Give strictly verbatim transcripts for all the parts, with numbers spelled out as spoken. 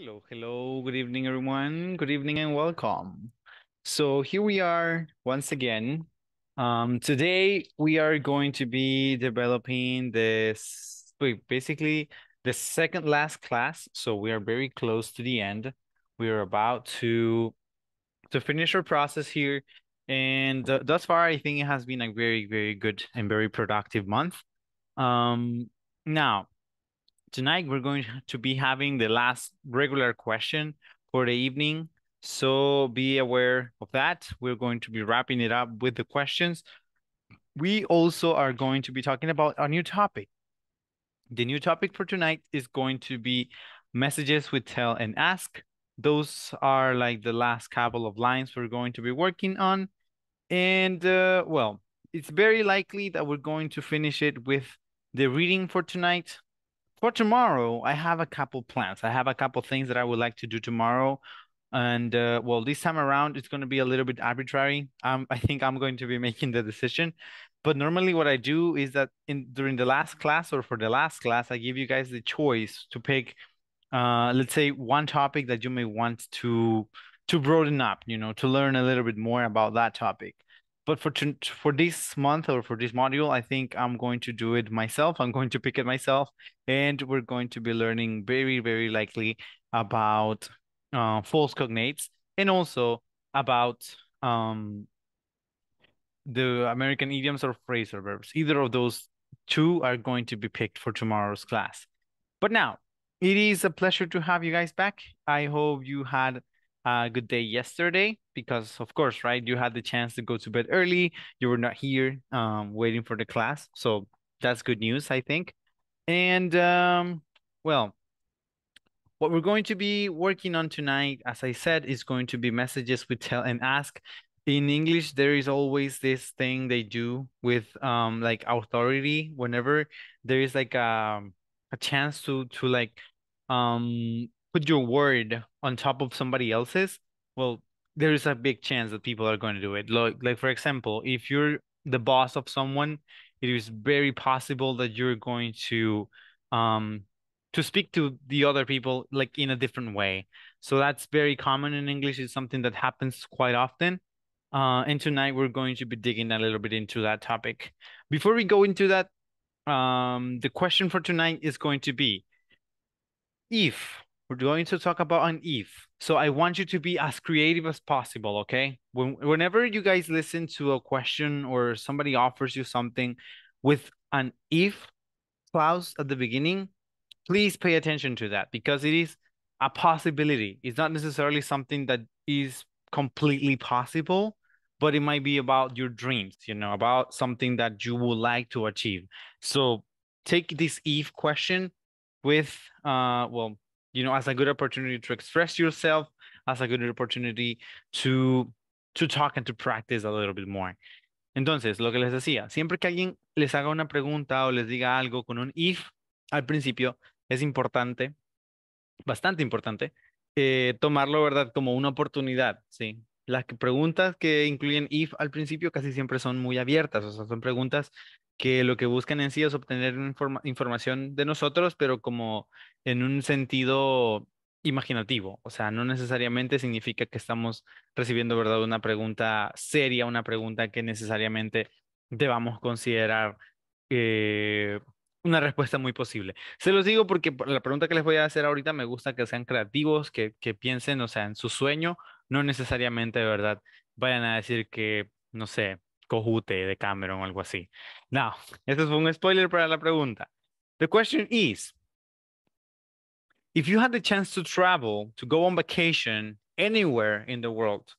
Hello, hello, good evening, everyone. Good evening and welcome. So here we are once again. Um, today, we are going to be developing this, basically the second last class. So we are very close to the end. We are about to, to finish our process here. And th thus far, I think it has been a very, very good and very productive month. Um, now, tonight, we're going to be having the last regular question for the evening. So be aware of that. We're going to be wrapping it up with the questions. We also are going to be talking about a new topic. The new topic for tonight is going to be messages with tell and ask. Those are like the last couple of lines we're going to be working on. And uh, well, it's very likely that we're going to finish it with the reading for tonight. For tomorrow, I have a couple plans. I have a couple things that I would like to do tomorrow. And uh, well, this time around, it's going to be a little bit arbitrary. Um, I think I'm going to be making the decision. But normally what I do is that in during the last class or for the last class, I give you guys the choice to pick, uh, let's say, one topic that you may want to, to broaden up, you know, to learn a little bit more about that topic. But for for this month or for this module, I think I'm going to do it myself. I'm going to pick it myself, and we're going to be learning very, very likely about uh, false cognates and also about um, the American idioms or phrasal verbs. Either of those two are going to be picked for tomorrow's class. But now, it is a pleasure to have you guys back. I hope you had a good day yesterday, because of course, right, you had the chance to go to bed early. You were not here um, waiting for the class. So that's good news, I think. And um, well, what we're going to be working on tonight, as I said, is going to be messages with tell and ask. In English, there is always this thing they do with um, like authority. Whenever there is like a, a chance to, to like um, put your word on top of somebody else's, well, there is a big chance that people are going to do it. Like, like, for example, if you're the boss of someone, it is very possible that you're going to um, to speak to the other people like in a different way. So that's very common in English. It's something that happens quite often. Uh, and tonight we're going to be digging a little bit into that topic. Before we go into that, um, the question for tonight is going to be, if we're going to talk about an if. So I want you to be as creative as possible, okay? When, whenever you guys listen to a question or somebody offers you something with an if clause at the beginning, please pay attention to that, because it is a possibility. It's not necessarily something that is completely possible, but it might be about your dreams, you know, about something that you would like to achieve. So take this if question with, uh, well, you know, as a good opportunity to express yourself, as a good opportunity to, to talk and to practice a little bit more. Entonces, lo que les decía, siempre que alguien les haga una pregunta o les diga algo con un if, al principio es importante, bastante importante, eh, tomarlo, ¿verdad?, como una oportunidad, ¿sí? Las preguntas que incluyen if al principio casi siempre son muy abiertas, o sea, son preguntas que lo que buscan en sí es obtener informa información de nosotros, pero como en un sentido imaginativo. O sea, no necesariamente significa que estamos recibiendo, ¿verdad?, una pregunta seria, una pregunta que necesariamente debamos considerar eh, una respuesta muy posible. Se los digo porque la pregunta que les voy a hacer ahorita me gusta que sean creativos, que, que piensen, o sea, en su sueño, no necesariamente, ¿verdad?, vayan a decir que, no sé, Cojute de Cameron o algo así. Now, esto fue un spoiler para la pregunta. The question is, if you had the chance to travel, to go on vacation anywhere in the world,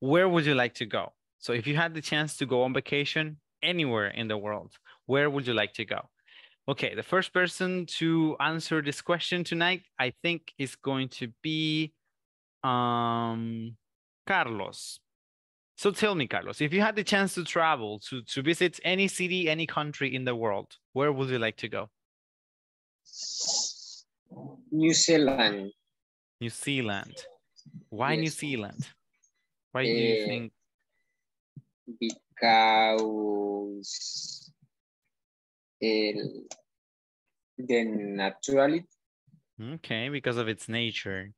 where would you like to go? So if you had the chance to go on vacation anywhere in the world, where would you like to go? Okay, the first person to answer this question tonight, I think, is going to be um, Carlos. So tell me, Carlos, if you had the chance to travel, to, to visit any city, any country in the world, where would you like to go? New Zealand. New Zealand. Why yes. New Zealand? Why uh, do you think? Because el, the naturality. Okay, because of its nature.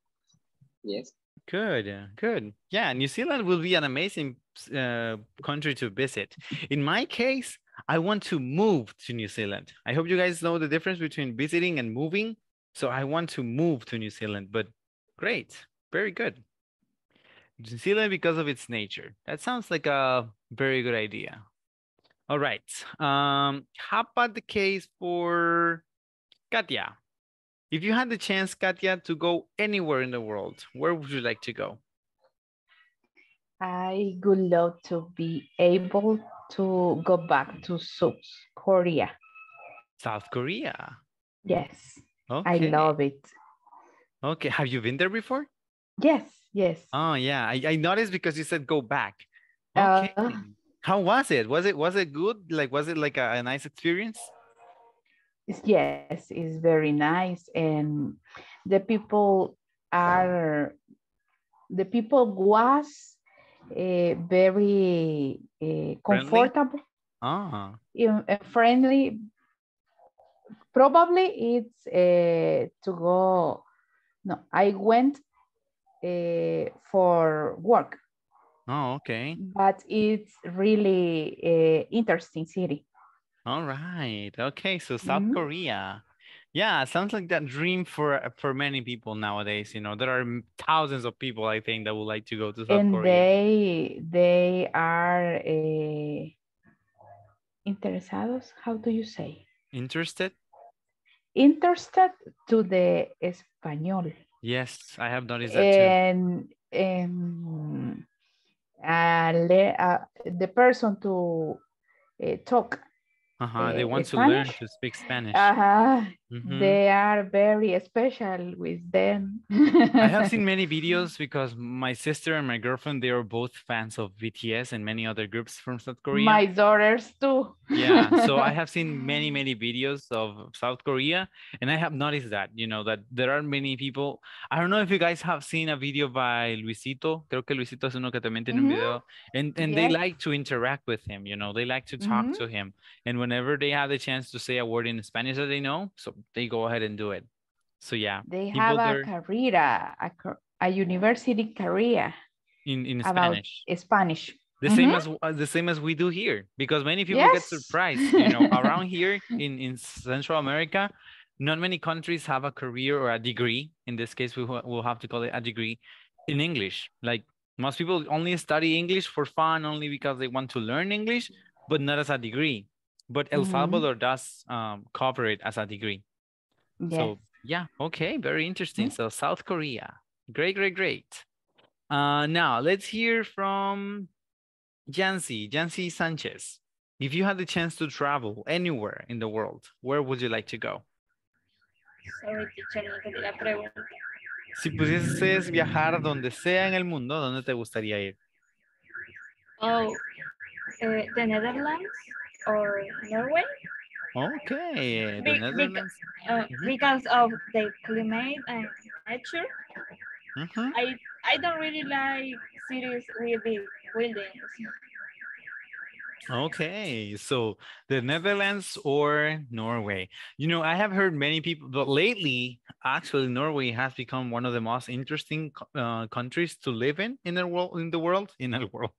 Yes. Good, good. Yeah, New Zealand will be an amazing uh, country to visit. In my case, I want to move to New Zealand. I hope you guys know the difference between visiting and moving. So I want to move to New Zealand, but great, very good. New Zealand because of its nature. That sounds like a very good idea. All right. Um, how about the case for Katia? If you had the chance, Katia, to go anywhere in the world, where would you like to go? I would love to be able to go back to South Korea. South Korea? Yes. Okay. I love it. Okay. Have you been there before? Yes, yes. Oh, yeah. I, I noticed because you said go back. Okay. Uh, How was it? Was it was it good? Like, was it like a, a nice experience? Yes, it's very nice. And the people are, the people was uh, very uh, comfortable. Ah. Uh-huh. Friendly. Probably it's uh, to go, no, I went uh, for work. Oh, okay. But it's really uh, interesting city. All right. Okay. So South mm-hmm. Korea. Yeah. Sounds like that dream for, for many people nowadays. You know, there are thousands of people, I think, that would like to go to South and Korea. They, they are uh, interesados. How do you say? Interested? Interested to the español. Yes. I have noticed that and, too. And Uh, le, uh, the person to uh, talk. Uh-huh. Uh, they want Spanish. To learn to speak Spanish. Uh-huh. Mm-hmm. They are very special with them. I have seen many videos because my sister and my girlfriend, they are both fans of B T S and many other groups from South Korea. My daughters too. Yeah. So I have seen many, many videos of South Korea. And I have noticed that, you know, that there are many people. I don't know if you guys have seen a video by Luisito. Creo que Luisito es uno que también tiene mm-hmm. un video. And, and yes. They like to interact with him, you know, they like to talk mm-hmm. to him. And whenever they have the chance to say a word in Spanish that they know, so they go ahead and do it. So yeah, they have a career, a, a university career in, in Spanish. Spanish. The mm-hmm. same as the same as we do here, because many people yes. get surprised. You know, around here in, in Central America, not many countries have a career or a degree. In this case, we will have to call it a degree in English. Like most people only study English for fun, only because they want to learn English, but not as a degree. But El Salvador mm-hmm. does um, cover it as a degree. Yes. So, yeah. Okay. Very interesting. Mm-hmm. So, South Korea. Great, great, great. Uh, now, let's hear from Jancy, Jancy Sanchez. If you had the chance to travel anywhere in the world, where would you like to go? Sorry, teacher, no entendí la pregunta. Si pudieses viajar donde sea en el mundo, ¿dónde te gustaría ir? Oh, eh, the Netherlands. Or Norway? Okay, Be because, uh, mm-hmm. because of the climate and nature. Mm-hmm. I I don't really like cities with big buildings. Okay, so the Netherlands or Norway. You know, I have heard many people, but lately, actually, Norway has become one of the most interesting uh, countries to live in in the world, in the world, in the world,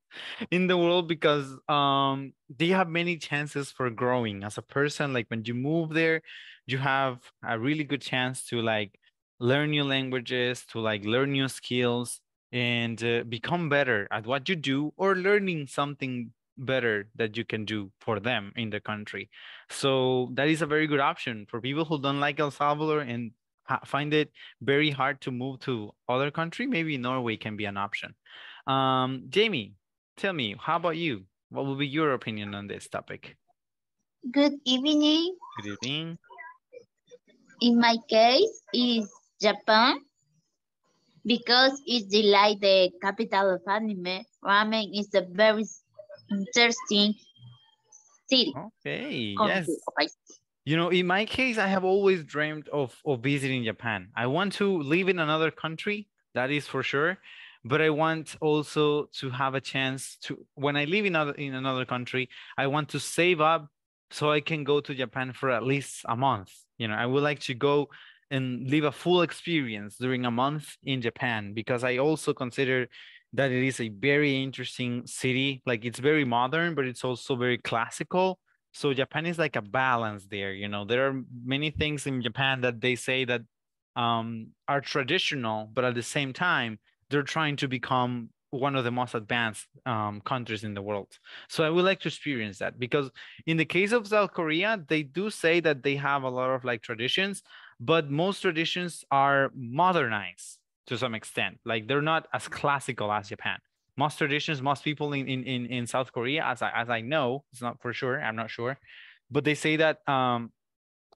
in the world, because um, they have many chances for growing as a person. Like when you move there, you have a really good chance to like learn new languages, to like learn new skills, and uh, become better at what you do or learning something better that you can do for them in the country. So that is a very good option for people who don't like El Salvador and find it very hard to move to other country. Maybe Norway can be an option. Um, Jamie, tell me, how about you? What will be your opinion on this topic? Good evening. Good evening. In my case, is Japan, because it's like the capital of anime. Ramen is a very interesting city. Okay, yes. You know, in my case, I have always dreamed of, of visiting Japan. I want to live in another country, that is for sure. But I want also to have a chance to, when I live in, other, in another country, I want to save up so I can go to Japan for at least a month. You know, I would like to go and live a full experience during a month in Japan, because I also consider that it is a very interesting city. Like, it's very modern, but it's also very classical. So Japan is like a balance there. You know, there are many things in Japan that they say that um, are traditional, but at the same time, they're trying to become one of the most advanced um, countries in the world. So I would like to experience that, because in the case of South Korea, they do say that they have a lot of like traditions, but most traditions are modernized to some extent. Like, they're not as classical as Japan. Most traditions, most people in, in, in, in South Korea, as I, as I know, it's not for sure, I'm not sure, but they say that um,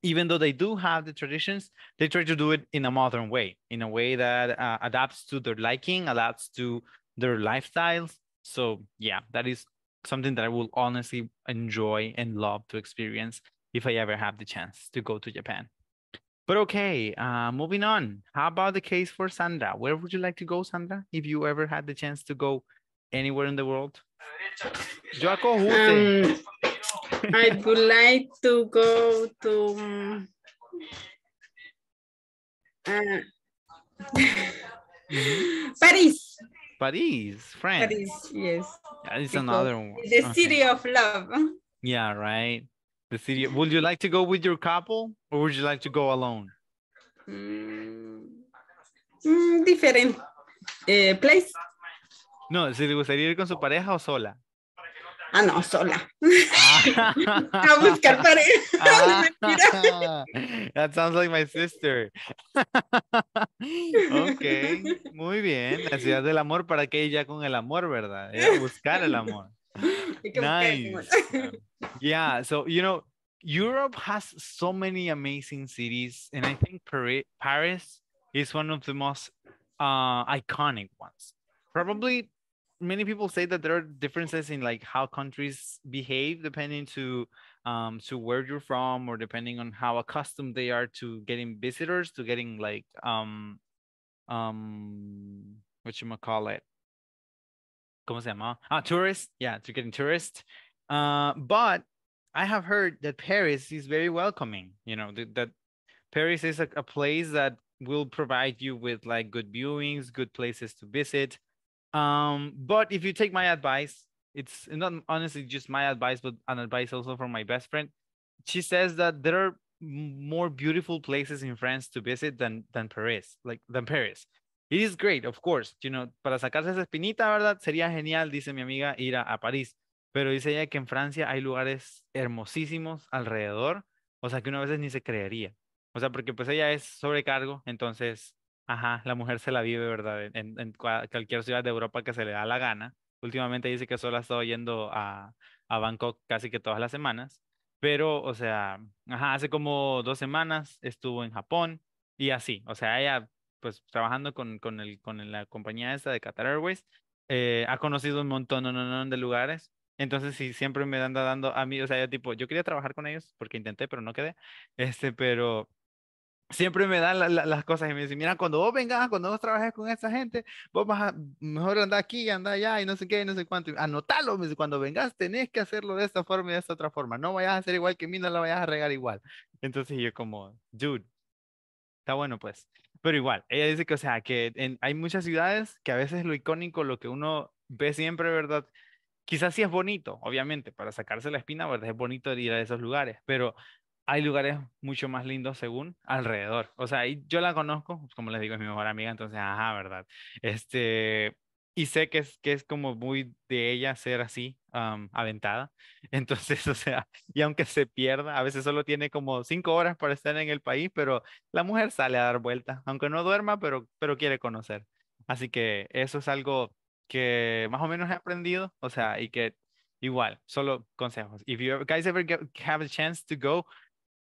even though they do have the traditions, they try to do it in a modern way, in a way that uh, adapts to their liking, adapts to their lifestyles. So yeah, that is something that I will honestly enjoy and love to experience if I ever have the chance to go to Japan. But okay, uh, moving on. How about the case for Sandra? Where would you like to go, Sandra, if you ever had the chance to go anywhere in the world? Um, I would like to go to... Uh, Paris. Paris, France. Paris, yes. That is because another one. The city okay. of love. Yeah, right. The city. Would you like to go with your couple, or would you like to go alone? Mm, different uh, place. No, si te gustaría ir con su pareja o sola. Ah, no, sola. A buscar pareja. That sounds like my sister. Okay, muy bien. La ciudad del amor, para que ella con el amor, ¿verdad? Ella buscar el amor. Nice. Yeah, so, you know, Europe has so many amazing cities, and I think Paris is one of the most uh, iconic ones. Probably many people say that there are differences in like how countries behave depending to um, to where you're from, or depending on how accustomed they are to getting visitors, to getting like um um whatchamacallit, ¿cómo se llama? Ah, tourists, yeah, to getting tourists. Uh, but I have heard that Paris is very welcoming, you know, th that Paris is a, a place that will provide you with like good viewings, good places to visit. Um, but if you take my advice, it's not honestly just my advice, but an advice also from my best friend. She says that there are more beautiful places in France to visit than, than Paris, like than Paris. It is great, of course, you know, para sacarse esa espinita, ¿verdad? Sería genial, dice mi amiga, ir a, a París. Pero dice ella que en Francia hay lugares hermosísimos alrededor, o sea, que uno a veces ni se creería. O sea, porque pues ella es sobrecargo, entonces, ajá, la mujer se la vive, ¿verdad? En, en cualquier ciudad de Europa que se le da la gana. Últimamente dice que solo ha estado yendo a, a Bangkok casi que todas las semanas. Pero, o sea, ajá, hace como dos semanas estuvo en Japón y así. O sea, ella, pues, trabajando con, con, el, con la compañía esta de Qatar Airways, eh, ha conocido un montón no, no, no, de lugares. Entonces, sí, siempre me anda dando a mí, o sea, yo tipo, yo quería trabajar con ellos porque intenté, pero no quedé, este, pero siempre me dan la, la, las cosas y me dicen, mira, cuando vos vengas, cuando vos trabajes con esta gente, vos vas a, mejor andar aquí, andar allá y no sé qué, y no sé cuánto, anótalo, me dice, cuando vengas tenés que hacerlo de esta forma y de esta otra forma, no vayas a hacer igual que mí, no la vayas a regar igual. Entonces yo como, dude, está bueno pues, pero igual, ella dice que, o sea, que en, hay muchas ciudades que a veces lo icónico, lo que uno ve siempre, ¿verdad?, quizás sí es bonito, obviamente, para sacarse la espina, ¿verdad? Es bonito ir a esos lugares, pero hay lugares mucho más lindos según alrededor. O sea, yo la conozco, como les digo, es mi mejor amiga, entonces, ajá, ¿verdad? Este, y sé que es, que es como muy de ella ser así, um, aventada. Entonces, o sea, y aunque se pierda, a veces solo tiene como cinco horas para estar en el país, pero la mujer sale a dar vueltas, aunque no duerma, pero, pero quiere conocer. Así que eso es algo que más o menos he aprendido, o sea, y que igual, solo consejos. If you guys ever get, have a chance to go,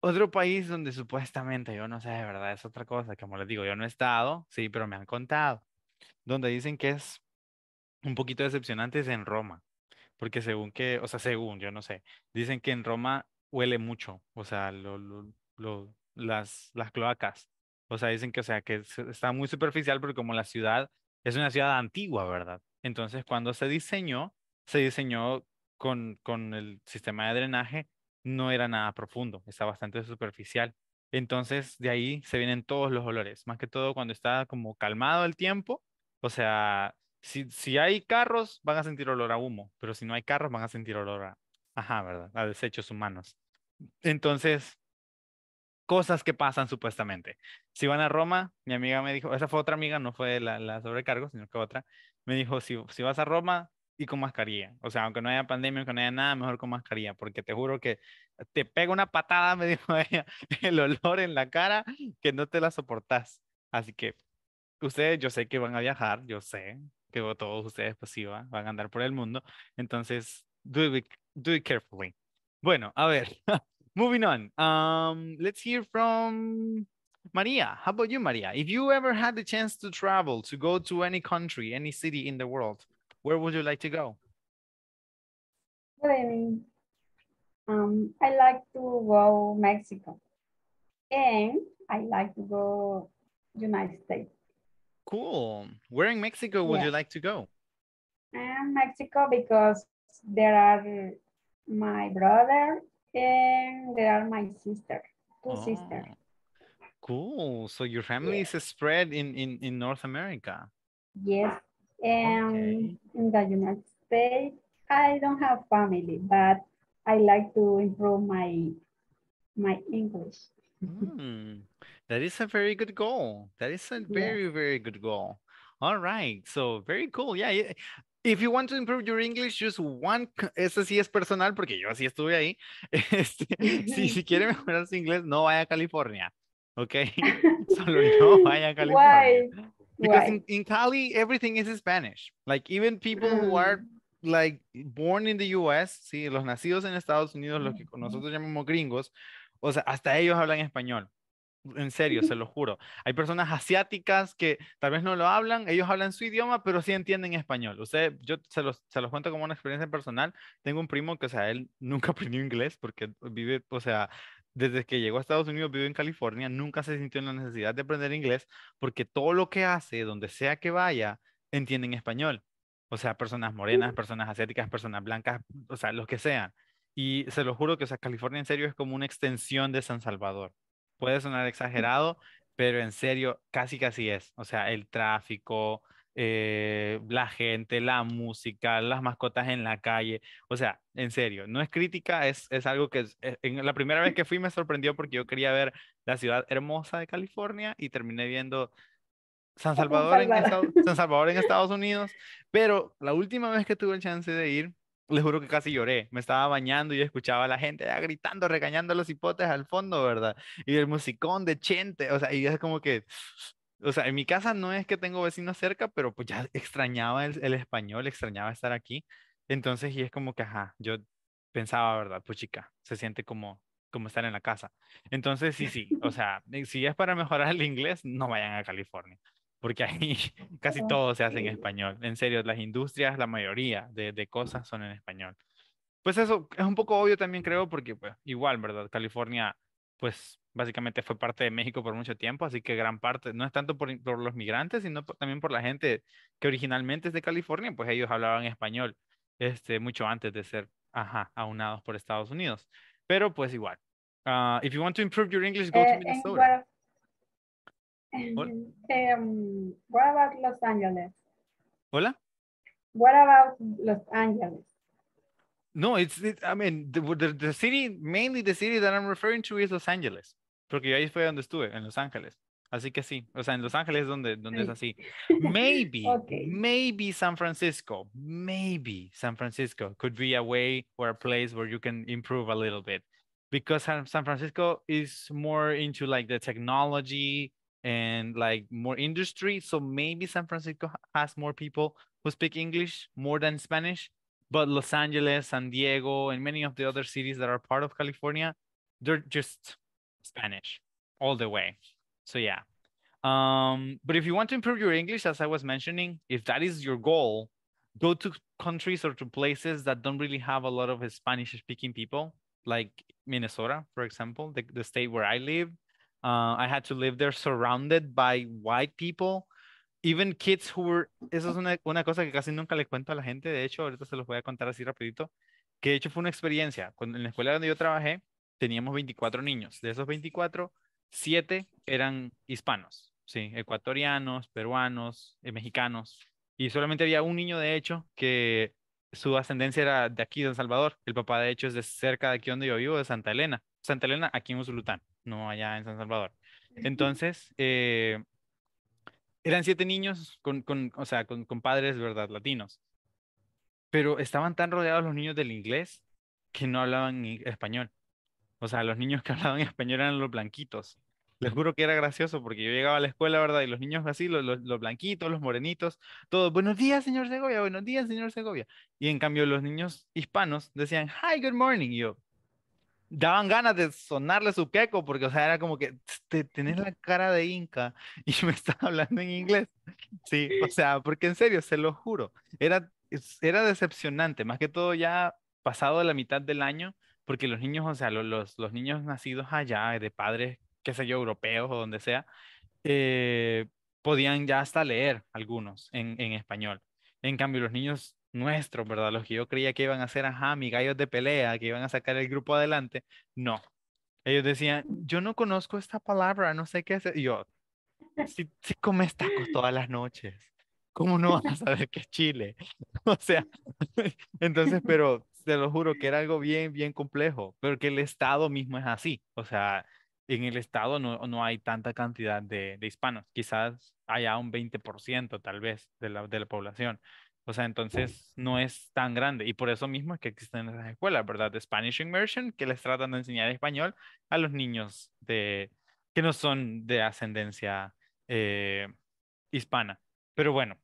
otro país donde supuestamente, yo no sé, de verdad, es otra cosa, como les digo, yo no he estado, sí, pero me han contado, donde dicen que es un poquito decepcionante es en Roma, porque según que, o sea, según, yo no sé, dicen que en Roma huele mucho, o sea, lo, lo, lo, las, las cloacas, o sea, dicen que, o sea, que está muy superficial, porque como la ciudad es una ciudad antigua, ¿verdad? Entonces, cuando se diseñó, se diseñó con, con el sistema de drenaje, no era nada profundo, está bastante superficial. Entonces de ahí se vienen todos los olores, más que todo cuando está como calmado el tiempo. O sea, si, si hay carros van a sentir olor a humo, pero si no hay carros van a sentir olor a, ajá, ¿verdad? A desechos humanos. Entonces, cosas que pasan supuestamente. Si van a Roma, mi amiga me dijo, esa fue otra amiga, no fue la, la sobrecargo, sino que otra, me dijo, si, si vas a Roma, y con mascarilla. O sea, aunque no haya pandemia, aunque no haya nada, mejor con mascarilla, porque te juro que te pega una patada, me dijo ella, el olor en la cara, que no te la soportás. Así que ustedes, yo sé que van a viajar, yo sé que todos ustedes pasiva, van a andar por el mundo, entonces, do it, do it carefully. Bueno, a ver. Moving on, um, let's hear from Maria. How about you, Maria? If you ever had the chance to travel, to go to any country, any city in the world, where would you like to go? Well, um, I like to go Mexico, and I like to go United States. Cool. Where in Mexico would yeah. you like to go? Um, Mexico, because there are my brother, and they are my sister, two oh, sisters. Cool. So your family yeah. is spread in, in, in North America. Yes. And okay. in the United States, I don't have family, but I like to improve my, my English. Mm, that is a very good goal. That is a very, yeah. very good goal. All right. So very cool. Yeah. yeah. If you want to improve your English, just one, eso sí es personal porque yo así estuve ahí. Este, si, si quiere mejorar su inglés, no vaya a California, okay? Solo no vaya a California. Why? Because Why? In, in Cali, everything is in Spanish. Like even people who are like born in the U S, sí, los nacidos en Estados Unidos, los que nosotros llamamos gringos, o sea, hasta ellos hablan español. En serio, se lo juro. Hay personas asiáticas que tal vez no lo hablan, ellos hablan su idioma, pero sí entienden español. Usted, yo se los, se los cuento como una experiencia personal. Tengo un primo que, o sea, él nunca aprendió inglés porque vive, o sea, desde que llegó a Estados Unidos, vive en California, nunca se sintió en la necesidad de aprender inglés porque todo lo que hace, donde sea que vaya, entienden español. O sea, personas morenas, personas asiáticas, personas blancas, o sea, los que sean. Y se lo juro que, o sea, California en serio es como una extensión de San Salvador. Puede sonar exagerado, pero en serio, casi casi es. O sea, el tráfico, eh, la gente, la música, las mascotas en la calle. O sea, en serio, no es crítica, es, es algo que es, en la primera vez que fui me sorprendió porque yo quería ver la ciudad hermosa de California y terminé viendo San Salvador, en, Estados, San Salvador en Estados Unidos. Pero la última vez que tuve el chance de ir, les juro que casi lloré. Me estaba bañando y escuchaba a la gente ya gritando, regañando a los hipotes al fondo, ¿verdad? Y el musicón de Chente, o sea, y es como que, o sea, en mi casa no es que tengo vecinos cerca, pero pues ya extrañaba el, el español, extrañaba estar aquí. Entonces, y es como que, ajá, yo pensaba, ¿verdad? Pues chica, se siente como, como estar en la casa. Entonces, sí, sí, o sea, si es para mejorar el inglés, no vayan a California, porque ahí casi todo se hace en español. En serio, las industrias, la mayoría de, de cosas son en español. Pues eso es un poco obvio también, creo, porque pues, igual, ¿verdad? California, pues, básicamente fue parte de México por mucho tiempo, así que gran parte, no es tanto por, por los migrantes, sino por, también por la gente que originalmente es de California, pues ellos hablaban español este, mucho antes de ser, ajá, aunados por Estados Unidos. Pero, pues, igual. Uh, if you want to improve your English, go to Minnesota. Um, what about Los Angeles? Hola? What about Los Angeles? No, it's, it, I mean, the, the, the city, mainly the city that I'm referring to is Los Angeles. Porque yo ahí fue donde estuve, en Los Ángeles. Así que sí, o sea, en Los Ángeles es donde, donde es así. Maybe, okay. maybe San Francisco, maybe San Francisco could be a way or a place where you can improve a little bit. Because San Francisco is more into like the technology and like more industry. So maybe San Francisco has more people who speak English more than Spanish, but Los Angeles, San Diego, and many of the other cities that are part of California, they're just Spanish all the way. So yeah. Um, but if you want to improve your English, as I was mentioning, if that is your goal, go to countries or to places that don't really have a lot of Spanish speaking people, like Minnesota, for example, the, the state where I live. Uh, I had to live there surrounded by white people, even kids who were, eso es una, una cosa que casi nunca le cuento a la gente, de hecho, ahorita se los voy a contar así rapidito, que de hecho fue una experiencia. Cuando, en la escuela donde yo trabajé, teníamos veinticuatro niños, de esos veinticuatro, siete eran hispanos, sí, ecuatorianos, peruanos, eh, mexicanos. Y solamente había un niño, de hecho, que su ascendencia era de aquí, de El Salvador. El papá, de hecho, es de cerca de aquí donde yo vivo, de Santa Elena. Santa Elena, aquí en Usulután, no allá en San Salvador. Entonces, eh, eran siete niños con, con, o sea, con, con padres, ¿verdad?, latinos. Pero estaban tan rodeados los niños del inglés que no hablaban español. O sea, los niños que hablaban español eran los blanquitos. Les juro que era gracioso porque yo llegaba a la escuela, ¿verdad? Y los niños así, los, los, los blanquitos, los morenitos, todos, buenos días, señor Segovia, buenos días, señor Segovia. Y en cambio los niños hispanos decían, hi, good morning. Y yo, daban ganas de sonarle su queco porque, o sea, era como que te, tenés la cara de inca y me estás hablando en inglés. Sí, o sea, porque en serio, se lo juro. Era, era decepcionante, más que todo ya pasado la mitad del año, porque los niños, o sea, los, los, los niños nacidos allá de padres, qué sé yo, europeos o donde sea, eh, podían ya hasta leer algunos en, en español. En cambio, los niños nuestros, ¿verdad? Los que yo creía que iban a ser, ajá, mis gallos de pelea, que iban a sacar el grupo adelante, no. Ellos decían, yo no conozco esta palabra, no sé qué hacer. Y yo, si, si comes tacos todas las noches, ¿cómo no vas a saber qué es Chile? O sea, entonces, pero te lo juro que era algo bien, bien complejo, pero que el Estado mismo es así, o sea... En el estado no, no hay tanta cantidad de, de hispanos. Quizás haya un veinte por ciento tal vez de la, de la población. O sea, entonces no es tan grande. Y por eso mismo es que existen esas escuelas, ¿verdad? De Spanish Immersion, que les tratan de enseñar español a los niños de, que no son de ascendencia eh, hispana. Pero bueno,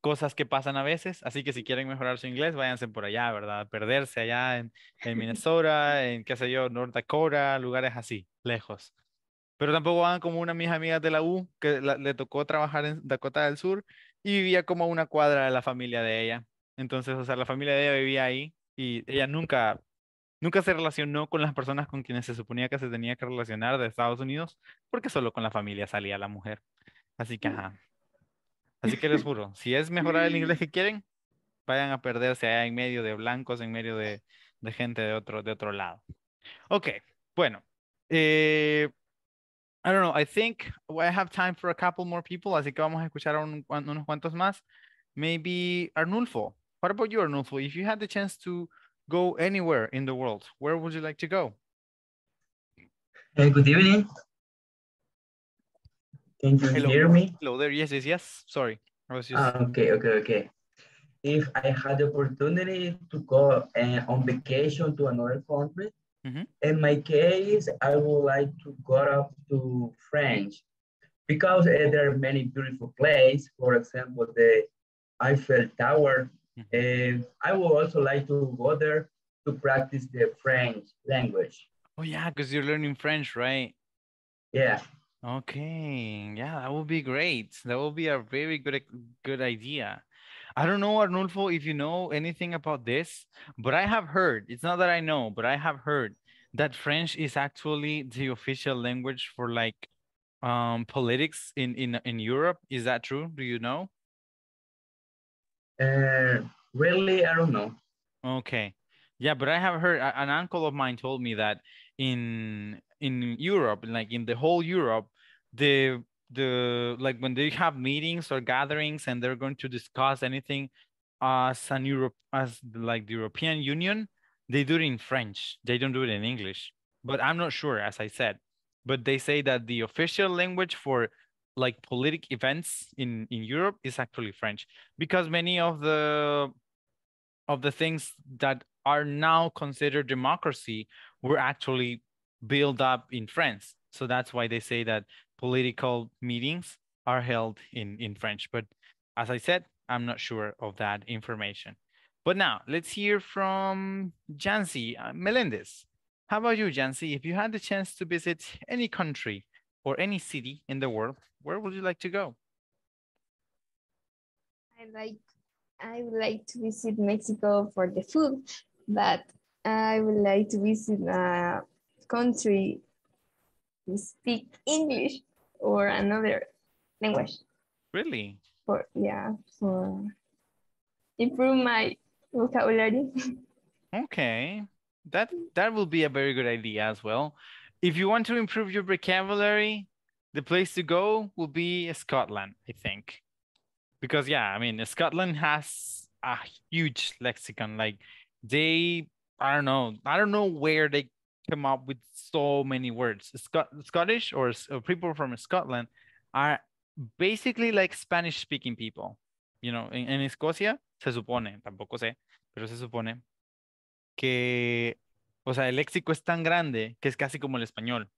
cosas que pasan a veces. Así que si quieren mejorar su inglés, váyanse por allá, ¿verdad? Perderse allá en, en Minnesota, en qué sé yo, North Dakota, lugares así. Lejos. Pero tampoco van como una de mis amigas de la U, que la, le tocó trabajar en Dakota del Sur y vivía como a una cuadra de la familia de ella. Entonces, o sea, la familia de ella vivía ahí y ella nunca, nunca se relacionó con las personas con quienes se suponía que se tenía que relacionar de Estados Unidos, porque solo con la familia salía la mujer. Así que, ajá. Así que les juro, si es mejorar el inglés que quieren, vayan a perderse allá en medio de blancos, en medio de, de gente de otro, de otro lado. Ok, bueno. Eh, I don't know, I think I have time for a couple more people, así que vamos a escuchar a un, a unos cuantos más. Maybe Arnulfo. What about you, Arnulfo? If you had the chance to go anywhere in the world, where would you like to go? Hey, good evening. Can you hello, hear me? Hello there, yes, yes, yes. Sorry. I was just... uh, okay, okay, okay. If I had the opportunity to go uh, on vacation to another country, mm-hmm. In my case, I would like to go up to France because uh, there are many beautiful places. For example, the Eiffel Tower. Mm-hmm. uh, I would also like to go there to practice the French language. Oh yeah, because you're learning French, right? Yeah. Okay. Yeah, that would be great. That would be a very good, good idea. I don't know, Arnulfo, if you know anything about this, but I have heard, it's not that I know, but I have heard that French is actually the official language for like um, politics in, in, in Europe. Is that true? Do you know? Uh, really, I don't know. Okay. Yeah, but I have heard, an uncle of mine told me that in, in Europe, like in the whole Europe, the The like when they have meetings or gatherings and they're going to discuss anything as an Europe as like the European Union, they do it in French. They don't do it in English. But I'm not sure, as I said. But they say that the official language for like politic events in, in Europe is actually French, because many of the of the things that are now considered democracy were actually built up in France. So that's why they say that political meetings are held in, in French. But as I said, I'm not sure of that information. But now let's hear from Jancy Melendez. How about you, Jancy? If you had the chance to visit any country or any city in the world, where would you like to go? I like, I would like to visit Mexico for the food, but I would like to visit a country who speak English or another language. Really? For, yeah, for improve my vocabulary. Okay, that that will be a very good idea as well. If you want to improve your vocabulary, the place to go will be Scotland, I think. Because yeah, I mean, Scotland has a huge lexicon. Like they, I don't know, I don't know where they come up with so many words. Scot Scottish or, or people from Scotland are basically like Spanish speaking people. You know, in, in Escocia, se supone, tampoco sé, pero se supone que, o sea, el léxico es tan grande que es casi como el español.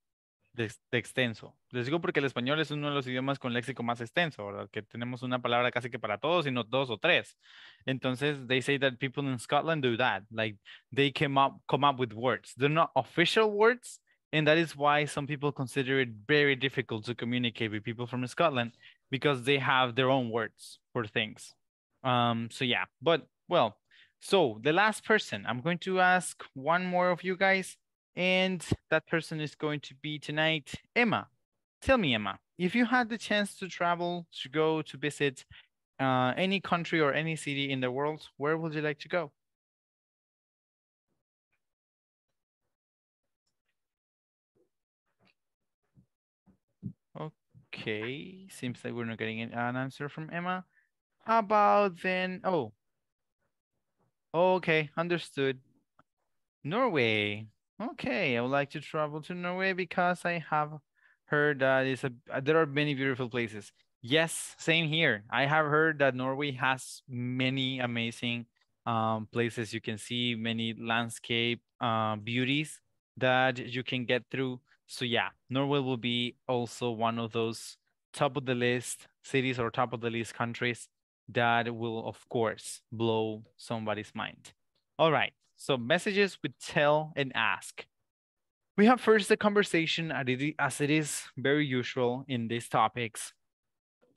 De, de extenso. Les digo porque el español es uno de los idiomas con léxico más extenso, ¿verdad? Que tenemos una palabra casi que para todos, sino dos o tres. Entonces, they say that people in Scotland do that. Like, they came up, come up with words. They're not official words, and that is why some people consider it very difficult to communicate with people from Scotland, because they have their own words for things. Um, so, yeah. But, well, so the last person, I'm going to ask one more of you guys. And that person is going to be tonight, Emma. Tell me, Emma, if you had the chance to travel, to go to visit uh, any country or any city in the world, where would you like to go? Okay, seems like we're not getting an answer from Emma. How about then, oh, okay, understood. Norway. Okay, I would like to travel to Norway because I have heard that it's a, there are many beautiful places. Yes, same here. I have heard that Norway has many amazing um, places you can see, many landscape uh, beauties that you can get through. So yeah, Norway will be also one of those top of the list cities or top of the list countries that will, of course, blow somebody's mind. All right. So messages with tell and ask. We have first the conversation as it is very usual in these topics.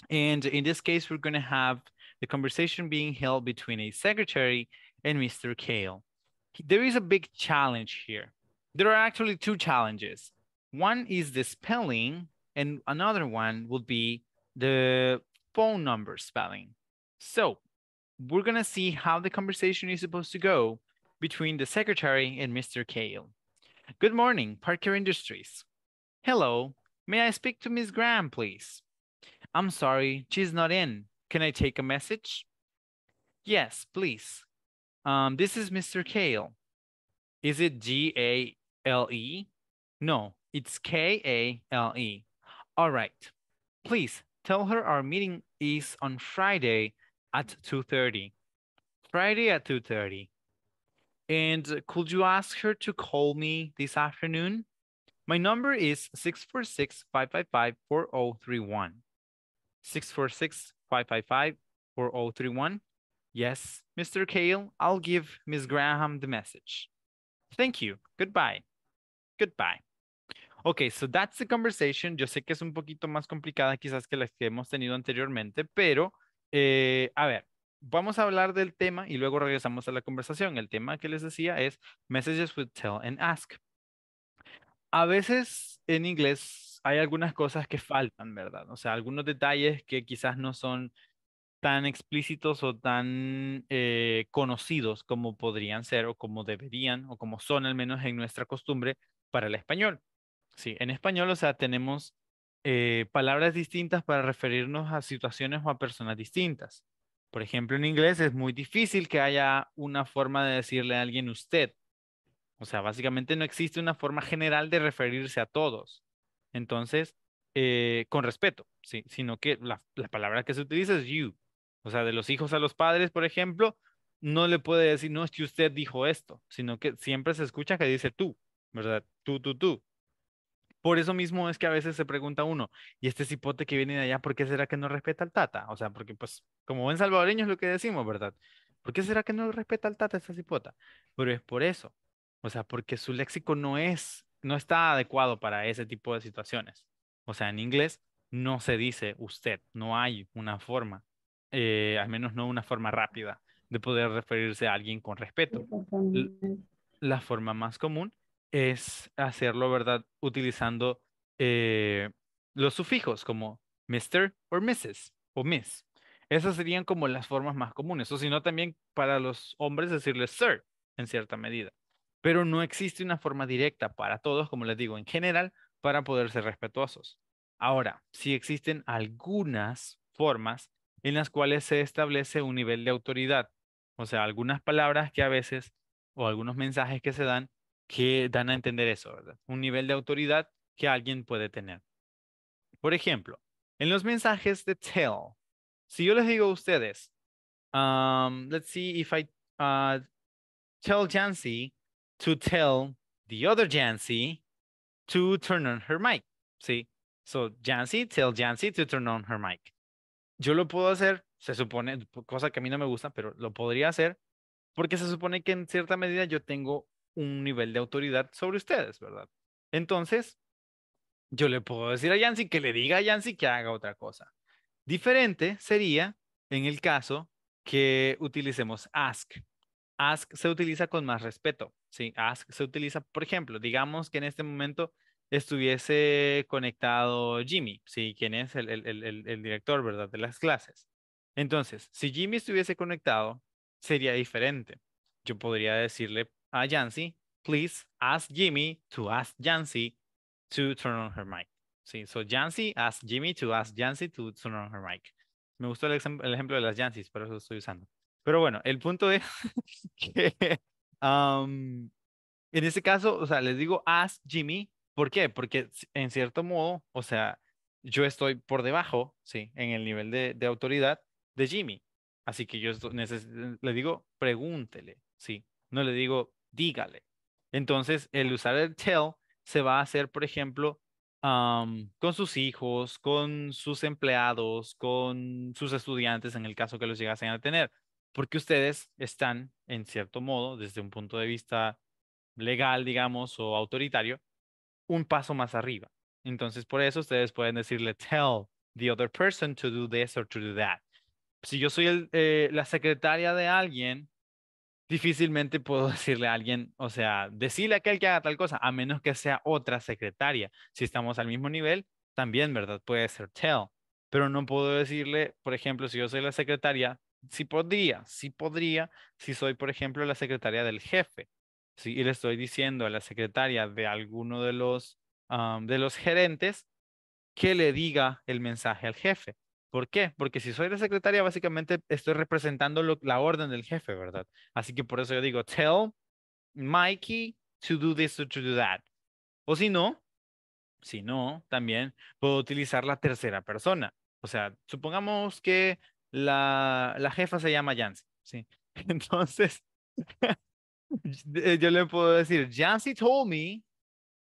And in this case, we're going to have the conversation being held between a secretary and Mister Kale. There is a big challenge here. There are actually two challenges. One is the spelling and another one would be the phone number spelling. So we're going to see how the conversation is supposed to go between the secretary and Mister Kale. Good morning, Parker Industries. Hello, may I speak to Miz Graham, please? I'm sorry, she's not in. Can I take a message? Yes, please. Um, this is Mister Kale. Is it G A L E? No, it's K A L E. All right, please tell her our meeting is on Friday at two thirty. Friday at two thirty. And could you ask her to call me this afternoon? My number is six four six, five five five, four oh three one. six four six, five five five, four oh three one. Yes, Mister Kale, I'll give Miz Graham the message. Thank you. Goodbye. Goodbye. Okay, so that's the conversation. Yo sé que es un poquito más complicada quizás que las que hemos tenido anteriormente, pero eh, a ver. Vamos a hablar del tema y luego regresamos a la conversación. El tema que les decía es messages with tell and ask. A veces en inglés hay algunas cosas que faltan, ¿verdad? O sea, algunos detalles que quizás no son tan explícitos o tan eh, conocidos como podrían ser o como deberían o como son al menos en nuestra costumbre para el español. Sí, en español, o sea, tenemos eh, palabras distintas para referirnos a situaciones o a personas distintas. Por ejemplo, en inglés es muy difícil que haya una forma de decirle a alguien usted. O sea, básicamente no existe una forma general de referirse a todos. Entonces, eh, con respeto, ¿sí? Sino que la, la palabra que se utiliza es you. O sea, de los hijos a los padres, por ejemplo, no le puede decir, no es que usted dijo esto, sino que siempre se escucha que dice tú, ¿verdad? Tú, tú, tú. Por eso mismo es que a veces se pregunta uno, y este cipote que viene de allá, ¿por qué será que no respeta al tata? O sea, porque pues, como buen salvadoreño es lo que decimos, ¿verdad? ¿Por qué será que no respeta al tata esta cipota? Pero es por eso. O sea, porque su léxico no es, no está adecuado para ese tipo de situaciones. O sea, en inglés no se dice usted, no hay una forma, eh, al menos no una forma rápida de poder referirse a alguien con respeto. La forma más común es hacerlo, ¿verdad? Utilizando eh, los sufijos como mister o missus o miss. Esas serían como las formas más comunes. O si no, también para los hombres decirles sir en cierta medida. pero no existe una forma directa para todos, como les digo, en general, para poder ser respetuosos. Ahora, sí existen algunas formas en las cuales se establece un nivel de autoridad. O sea, algunas palabras que a veces, o algunos mensajes que se dan, que dan a entender eso, ¿verdad? Un nivel de autoridad que alguien puede tener. Por ejemplo, en los mensajes de tell, si yo les digo a ustedes, um, let's see if I uh, tell Jancy to tell the other Jancy to turn on her mic, ¿sí? So, Jancy, tell Jancy to turn on her mic. Yo lo puedo hacer, se supone, cosa que a mí no me gusta, pero lo podría hacer, porque se supone que en cierta medida yo tengo un nivel de autoridad sobre ustedes, ¿verdad? Entonces, yo le puedo decir a Jancy que le diga a Jancy que haga otra cosa. Diferente sería en el caso que utilicemos ask. Ask se utiliza con más respeto, ¿sí? Ask se utiliza, por ejemplo, digamos que en este momento estuviese conectado Jimmy, ¿sí? Quien es el, el, el, el director, ¿verdad? De las clases. Entonces, si Jimmy estuviese conectado, sería diferente. Yo podría decirle a Jancy, please ask Jimmy to ask Jancy to turn on her mic. Sí, so Jancy asked Jimmy to ask Jancy to turn on her mic. Me gustó el, ejem el ejemplo de las Jancys, por eso lo estoy usando. Pero bueno, el punto es que um, en este caso, o sea, les digo ask Jimmy. ¿Por qué? Porque en cierto modo, o sea, yo estoy por debajo, sí, en el nivel de, de autoridad de Jimmy. Así que yo estoy, le digo pregúntele, sí. No le digo dígale. Entonces, el usar el tell se va a hacer, por ejemplo, um, con sus hijos, con sus empleados, con sus estudiantes, en el caso que los llegasen a tener. Porque ustedes están, en cierto modo, desde un punto de vista legal, digamos, o autoritario, un paso más arriba. Entonces, por eso ustedes pueden decirle, tell the other person to do this or to do that. Si yo soy el, eh, la secretaria de alguien, difícilmente puedo decirle a alguien, o sea, decirle a aquel que haga tal cosa, a menos que sea otra secretaria. Si estamos al mismo nivel, también, ¿verdad? Puede ser tell. Pero no puedo decirle, por ejemplo, si yo soy la secretaria, sí podría, sí podría, si soy, por ejemplo, la secretaria del jefe. ¿Sí? Y le estoy diciendo a la secretaria de alguno de los, um, de los gerentes que le diga el mensaje al jefe. ¿Por qué? Porque si soy la secretaria, básicamente estoy representando lo, la orden del jefe, ¿verdad? Así que por eso yo digo, tell Mikey to do this or to do that. O si no, si no, también puedo utilizar la tercera persona. O sea, supongamos que la, la jefa se llama Jancy, ¿sí? Entonces, yo le puedo decir, Jancy told me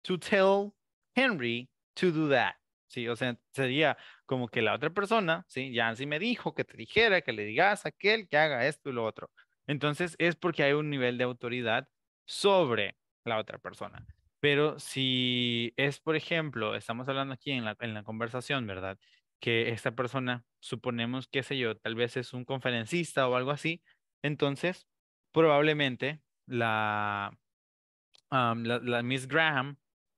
to tell Henry to do that. Sí, o sea, sería como que la otra persona, sí, Jancy me dijo que te dijera, que le digas a aquel que haga esto y lo otro. Entonces es porque hay un nivel de autoridad sobre la otra persona. Pero si es, por ejemplo, estamos hablando aquí en la, en la conversación, ¿verdad? Que esta persona, suponemos, qué sé yo, tal vez es un conferencista o algo así. Entonces, probablemente la, um, la, la miss Graham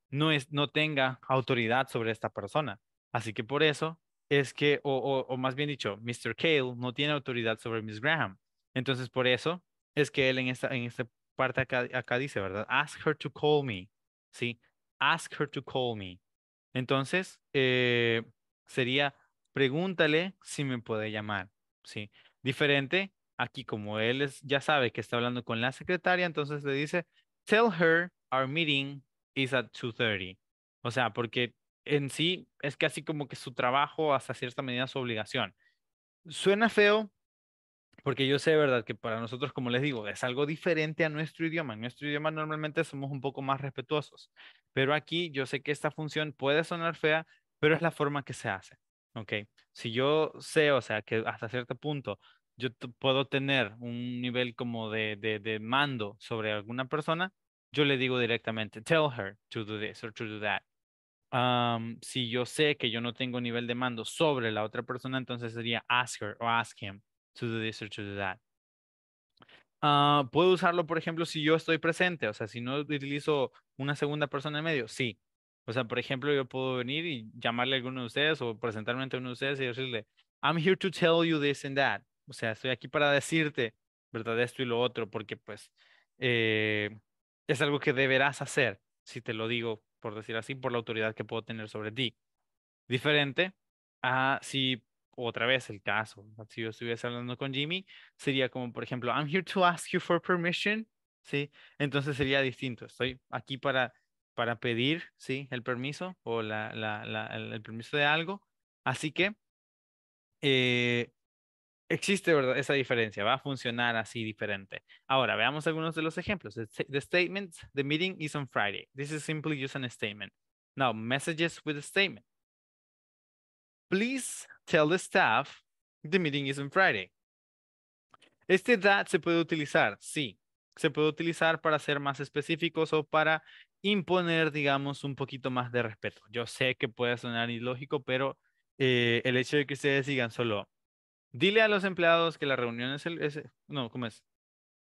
No, es, no tenga autoridad sobre esta persona. Así que por eso es que, o, o, o más bien dicho, mister Kale no tiene autoridad sobre miss Graham. Entonces por eso es que él en esta, en esta parte acá, acá dice, ¿verdad? Ask her to call me. ¿Sí? Ask her to call me. Entonces eh, sería pregúntale si me puede llamar. ¿Sí? Diferente, aquí como él es, ya sabe que está hablando con la secretaria, entonces le dice, tell her our meeting is at two thirty. O sea, porque en sí es casi como que su trabajo, hasta cierta medida, su obligación. Suena feo porque yo sé, ¿verdad? Que para nosotros, como les digo, es algo diferente a nuestro idioma. En nuestro idioma normalmente somos un poco más respetuosos. Pero aquí yo sé que esta función puede sonar fea, pero es la forma que se hace. ¿Ok? Si yo sé, o sea, que hasta cierto punto yo puedo tener un nivel como de, de, de mando sobre alguna persona, yo le digo directamente, tell her to do this or to do that. Um, si yo sé que yo no tengo nivel de mando sobre la otra persona, entonces sería ask her o ask him to do this or to do that. Uh, puedo usarlo, por ejemplo, si yo estoy presente. O sea, si no utilizo una segunda persona en medio, sí. O sea, por ejemplo, yo puedo venir y llamarle a alguno de ustedes o presentarme ante uno de ustedes y decirle, I'm here to tell you this and that. O sea, estoy aquí para decirte, ¿verdad? Esto y lo otro, porque pues... Eh, es algo que deberás hacer, si te lo digo, por decir así, por la autoridad que puedo tener sobre ti. Diferente a si, otra vez el caso, si yo estuviese hablando con Jimmy, sería como, por ejemplo, I'm here to ask you for permission, ¿sí? Entonces sería distinto, estoy aquí para, para pedir, ¿sí? El permiso o la, la, la, el permiso de algo. Así que eh, existe, ¿verdad?, esa diferencia, va a funcionar así diferente. Ahora, veamos algunos de los ejemplos. The, the statement, the meeting is on Friday. This is simply just a statement. Now, messages with a statement. Please tell the staff the meeting is on Friday. Este that se puede utilizar, sí. Se puede utilizar para ser más específicos o para imponer, digamos, un poquito más de respeto. Yo sé que puede sonar ilógico, pero eh, el hecho de que ustedes digan solo, dile a los empleados que la reunión es el... Es, no, ¿cómo es?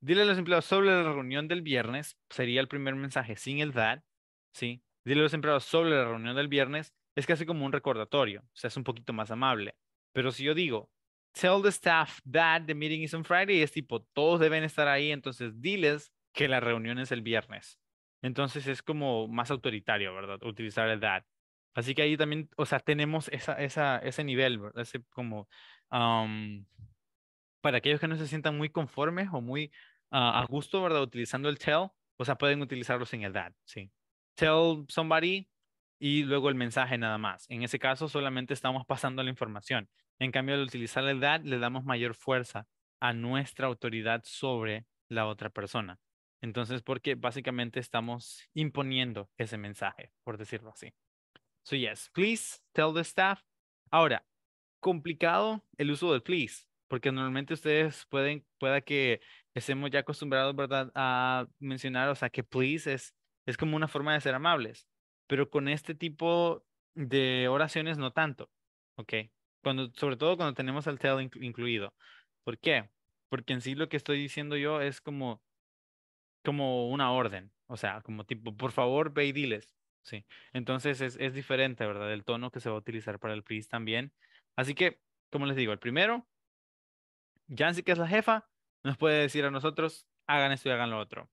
Dile a los empleados sobre la reunión del viernes, sería el primer mensaje sin el that, ¿sí? Dile a los empleados sobre la reunión del viernes, es casi como un recordatorio, o sea, es un poquito más amable. Pero si yo digo, tell the staff that the meeting is on Friday, es tipo, todos deben estar ahí, entonces diles que la reunión es el viernes. Entonces es como más autoritario, ¿verdad? Utilizar el that. Así que ahí también, o sea, tenemos esa, esa, ese nivel, ¿verdad? Ese como, um, para aquellos que no se sientan muy conformes o muy uh, a gusto, ¿verdad? Utilizando el tell, o sea, pueden utilizarlo sin el that, ¿sí? Tell somebody y luego el mensaje nada más. En ese caso solamente estamos pasando la información. En cambio, al utilizar el that, le damos mayor fuerza a nuestra autoridad sobre la otra persona. Entonces, porque básicamente estamos imponiendo ese mensaje, por decirlo así. So yes, please tell the staff. Ahora, complicado el uso del please, porque normalmente ustedes pueden, pueda que estemos ya acostumbrados, ¿verdad?, a mencionar, o sea, que please es, es como una forma de ser amables, pero con este tipo de oraciones no tanto, ¿ok? Cuando, sobre todo cuando tenemos el tell incluido. ¿Por qué? Porque en sí lo que estoy diciendo yo es como, como una orden, o sea, como tipo, por favor, ve y diles. Sí, entonces es, es diferente, ¿verdad? El tono que se va a utilizar para el please también. Así que, como les digo, el primero, Yancy, que es la jefa, nos puede decir a nosotros, hagan esto y hagan lo otro.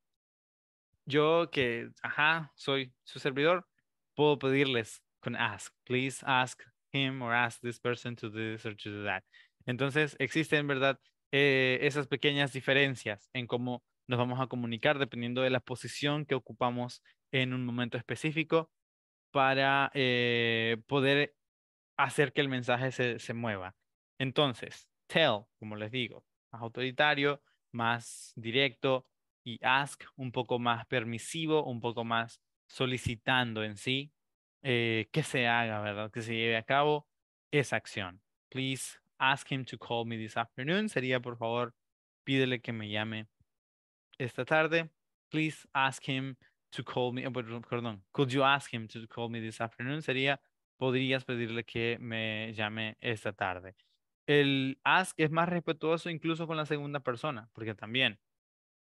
Yo, que, ajá, soy su servidor, puedo pedirles con ask. Please ask him or ask this person to do this or to do that. Entonces, existen, ¿verdad?, eh, esas pequeñas diferencias en cómo nos vamos a comunicar dependiendo de la posición que ocupamos en un momento específico para eh, poder hacer que el mensaje se, se mueva. Entonces, tell, como les digo, más autoritario, más directo, y ask, un poco más permisivo, un poco más solicitando en sí eh, que se haga, ¿verdad?, que se lleve a cabo esa acción. Please ask him to call me this afternoon. Sería, por favor, pídele que me llame esta tarde. Please ask him to call me, perdón, could you ask him to call me this afternoon? Sería, podrías pedirle que me llame esta tarde. El ask es más respetuoso incluso con la segunda persona, porque también,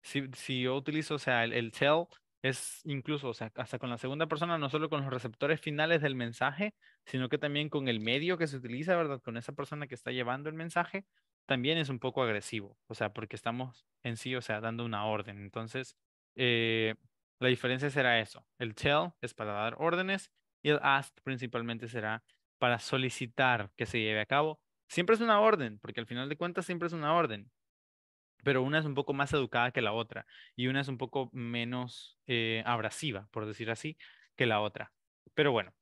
si, si yo utilizo, o sea, el, el tell es incluso, o sea, hasta con la segunda persona, no solo con los receptores finales del mensaje, sino que también con el medio que se utiliza, ¿verdad? Con esa persona que está llevando el mensaje, también es un poco agresivo, o sea, porque estamos en sí, o sea, dando una orden. Entonces, eh, la diferencia será eso. El tell es para dar órdenes y el ask principalmente será para solicitar que se lleve a cabo. Siempre es una orden, porque al final de cuentas siempre es una orden, pero una es un poco más educada que la otra y una es un poco menos eh, abrasiva, por decir así, que la otra. Pero bueno,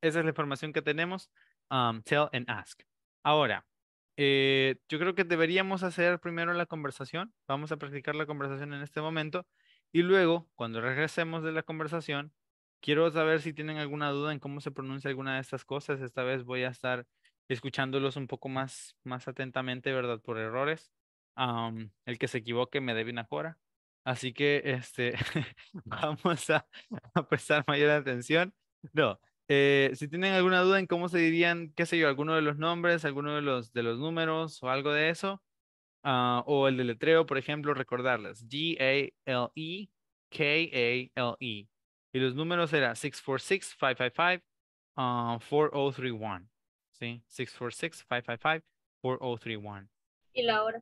esa es la información que tenemos, um, tell and ask. Ahora, eh, yo creo que deberíamos hacer primero la conversación. Vamos a practicar la conversación en este momento. Y luego, cuando regresemos de la conversación, quiero saber si tienen alguna duda en cómo se pronuncia alguna de estas cosas. Esta vez voy a estar escuchándolos un poco más, más atentamente, ¿verdad?, por errores. Um, el que se equivoque me debe una cora. Así que este, vamos a, a prestar mayor atención. No, eh, si tienen alguna duda en cómo se dirían, qué sé yo, alguno de los nombres, alguno de los, de los números o algo de eso. Uh, o el deletreo, por ejemplo, recordarles. G A L E K A L E. Y los números eran seis cuatro seis, cinco cinco cinco, cuatro cero tres uno. ¿Sí? seis cuatro seis, cinco cinco cinco, cuatro cero tres uno. ¿Y la hora?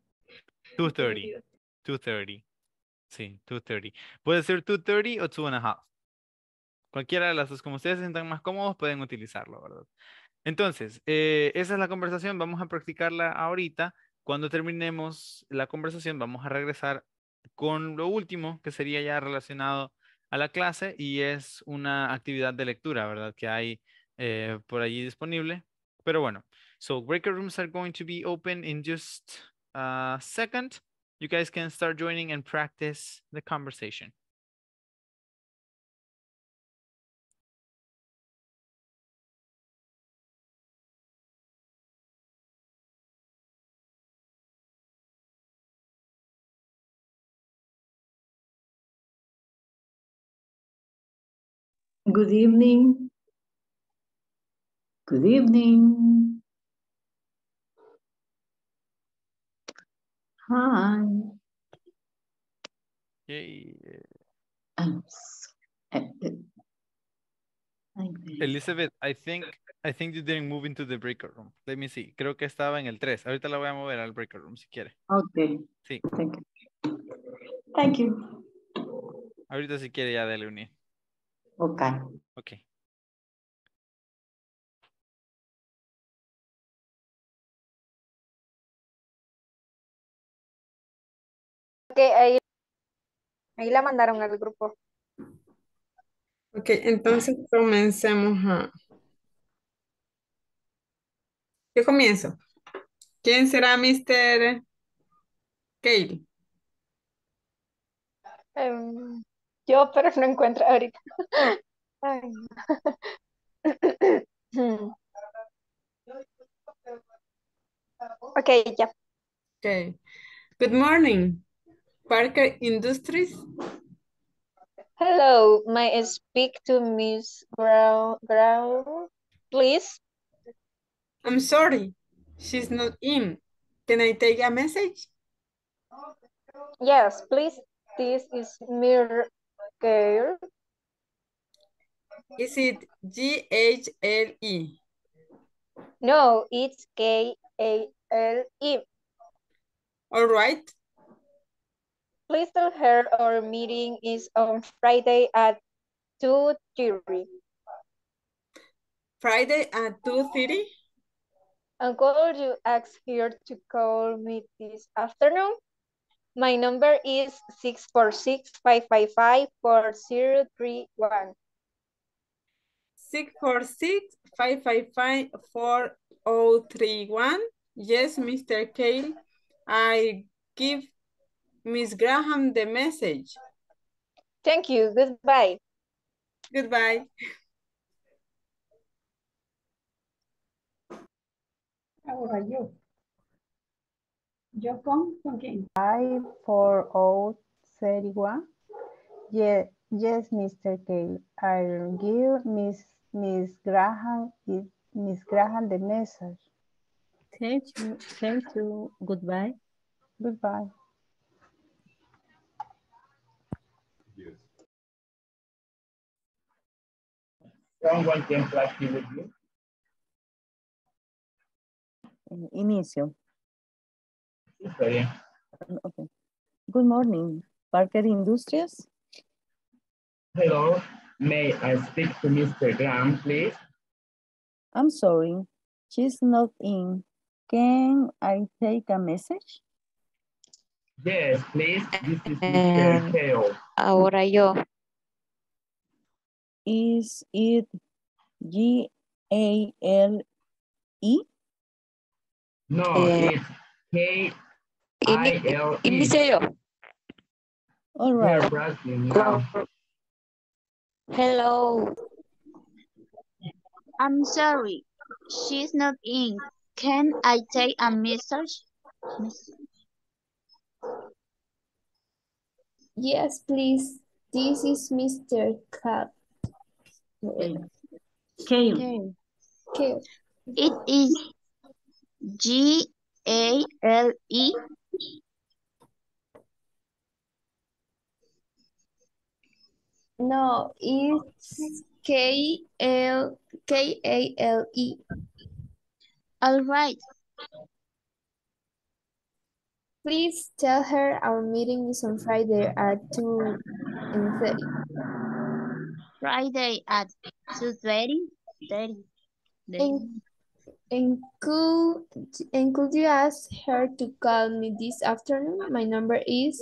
dos y media. dos y media. Sí, two thirty. Puede ser two thirty o two and a half. Cualquiera de las dos, como ustedes se sientan más cómodos, pueden utilizarlo, ¿verdad? Entonces, eh, esa es la conversación. Vamos a practicarla ahorita. Cuando terminemos la conversación, vamos a regresar con lo último, que sería ya relacionado a la clase, y es una actividad de lectura, ¿verdad? Que hay eh, por allí disponible. Pero bueno, so breakout rooms are going to be open in just a second. You guys can start joining and practice the conversation. Good evening. Good evening. Hi. Yay. I'm Elizabeth, I think I think you didn't move into the breakout room. Let me see. Creo que estaba en el tres. Ahorita la voy a mover al breakout room si quiere. Okay. Sí. Thank you. Thank you. Ahorita si quiere ya dele unir. Okay. Okay. Okay, ahí, ahí la mandaron al grupo. Ok, entonces comencemos a... Yo comienzo. ¿Quién será mister Kale? Um... Yo, pero no encuentro ahorita. Ay. Ok, ya. Yeah. Okay. Good morning, Parker Industries. Hello, may I speak to Miz Graham, please? I'm sorry, she's not in. Can I take a message? Yes, please. This is Mir. Is it G H L E? No, it's K A L E. All right. Please tell her our meeting is on Friday at two thirty. Friday at two thirty? And could you ask her to call me this afternoon? My number is six four six, five five five, four zero three one. six four six, five five five, four zero three one. Yes, mister Kale, I give Miz Graham the message. Thank you. Goodbye. Goodbye. How are you? Yo con quién? five four zero three one. Yes, yes, mister Kale. I'll give Miss Miss Graham Miss Graham the message. Thank you. Thank you. Goodbye. Goodbye. Yes. Someone can practice with you. Inicio. Okay. Good morning, Parker Industries. Hello, may I speak to mister Graham, please? I'm sorry, she's not in. Can I take a message? Yes, please. This is mister Kale. Ahora yo. Is it G A L E? No, eh. It's K. Inicio. All right. Hello. I'm sorry. She's not in. Can I take a message? Yes, please. This is mister Kale. Kale. Kale. It is G A L E. No, it's K A L E. All right. Please tell her our meeting is on Friday at two thirty. Friday at two thirty? And, and, could, and could you ask her to call me this afternoon? My number is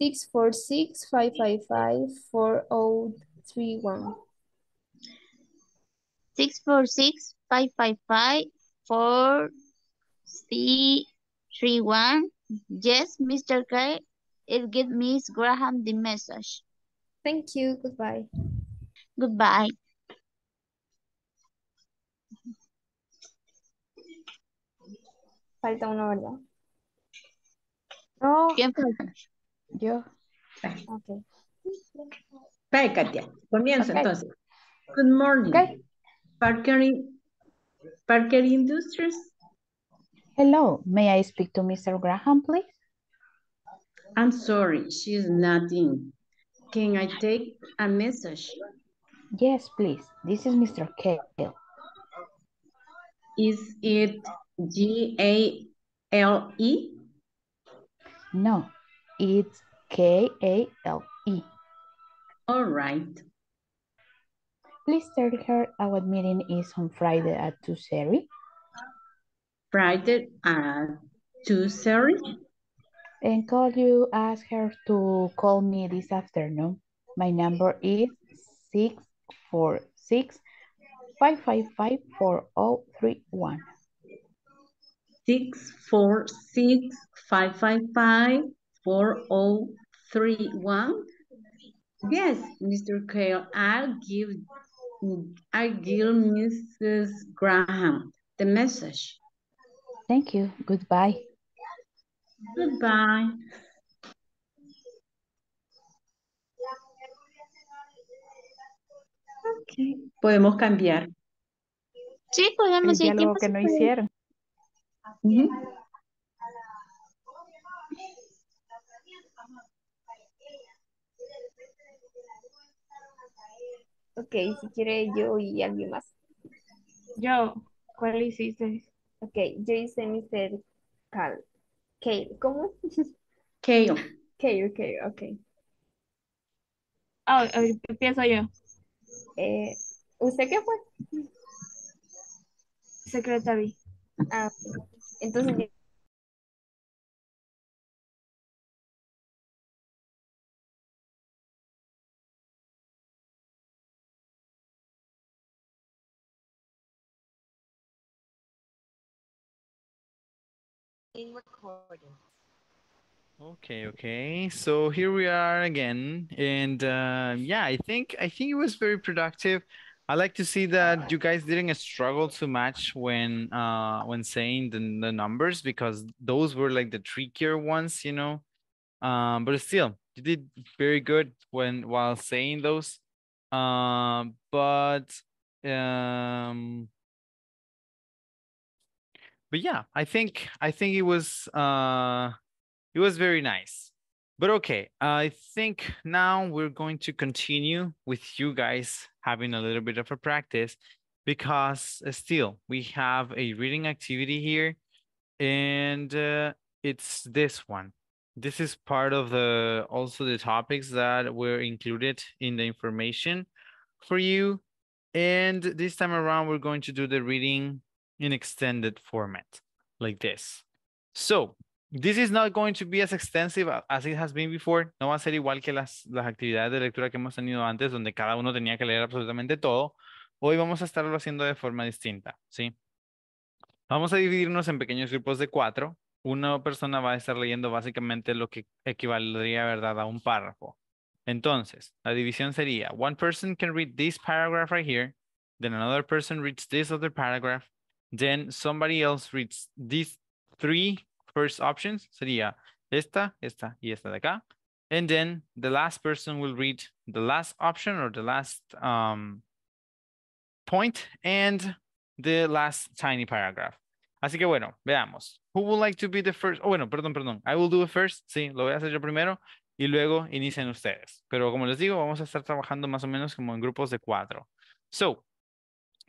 six four six, five five five, four zero three one. six four six, five five five, four zero three one. Yes, Mister Kale, it gives Miz Graham the message. Thank you. Goodbye. Goodbye. Falta uno, ¿verdad? No. ¿Quién falta? Yo. Vale. Okay. Vale, Katia. Comienzo okay. entonces. Good morning. Okay. Parker, Parker Industries. Hello, may I speak to Mister Graham, please? I'm sorry, she's not in. Can I take a message? Yes, please. This is Mister Kale. Is it G A L E? No, it's K A L E. All right. Please tell her our meeting is on Friday at two thirty. Friday at two thirty. And could you ask her to call me this afternoon? My number is six four six, five five five, four zero three one. six four six, five five five, four zero three one. Yes, Mister Kale, I'll give I give Missus Graham the message. Thank you. Goodbye. Goodbye. Okay. Podemos cambiar. Sí, podemos. El diálogo que no hicieron. Uh-huh. Ok, si quiere yo y alguien más. Yo, ¿cuál hiciste? Ok, yo hice Mister Kale. Kale, ¿cómo? Kale. Kale, Kale, ok. Ah, oh, empiezo yo. Eh, ¿Usted qué fue? Secretary. Ah, ok. Entonces... Recording. Okay, okay. So here we are again, and uh, yeah, I think I think it was very productive. I like to see that you guys didn't struggle too much when uh when saying the, the numbers, because those were like the trickier ones, you know. Um, but still, you did very good when while saying those. Um, uh, but um. But yeah, I think I think it was uh it was very nice. But okay, I think now we're going to continue with you guys having a little bit of a practice, because still we have a reading activity here, and uh, it's this one. This is part of the also the topics that were included in the information for you, and this time around we're going to do the reading in extended format like this. So this is not going to be as extensive as it has been before. No va a ser igual que las, las actividades de lectura que hemos tenido antes, donde cada uno tenía que leer absolutamente todo. Hoy vamos a estarlo haciendo de forma distinta, ¿sí? Vamos a dividirnos en pequeños grupos de cuatro. Una persona va a estar leyendo básicamente lo que equivaldría, ¿verdad?, a un párrafo. Entonces, la división sería, one person can read this paragraph right here, then another person reads this other paragraph, then somebody else reads these three first options. Sería esta, esta y esta de acá. And then the last person will read the last option or the last um, point and the last tiny paragraph. Así que bueno, veamos. Who would like to be the first? Oh, bueno, perdón, perdón. I will do it first. Sí, lo voy a hacer yo primero y luego inician ustedes. Pero como les digo, vamos a estar trabajando más o menos como en grupos de cuatro. So,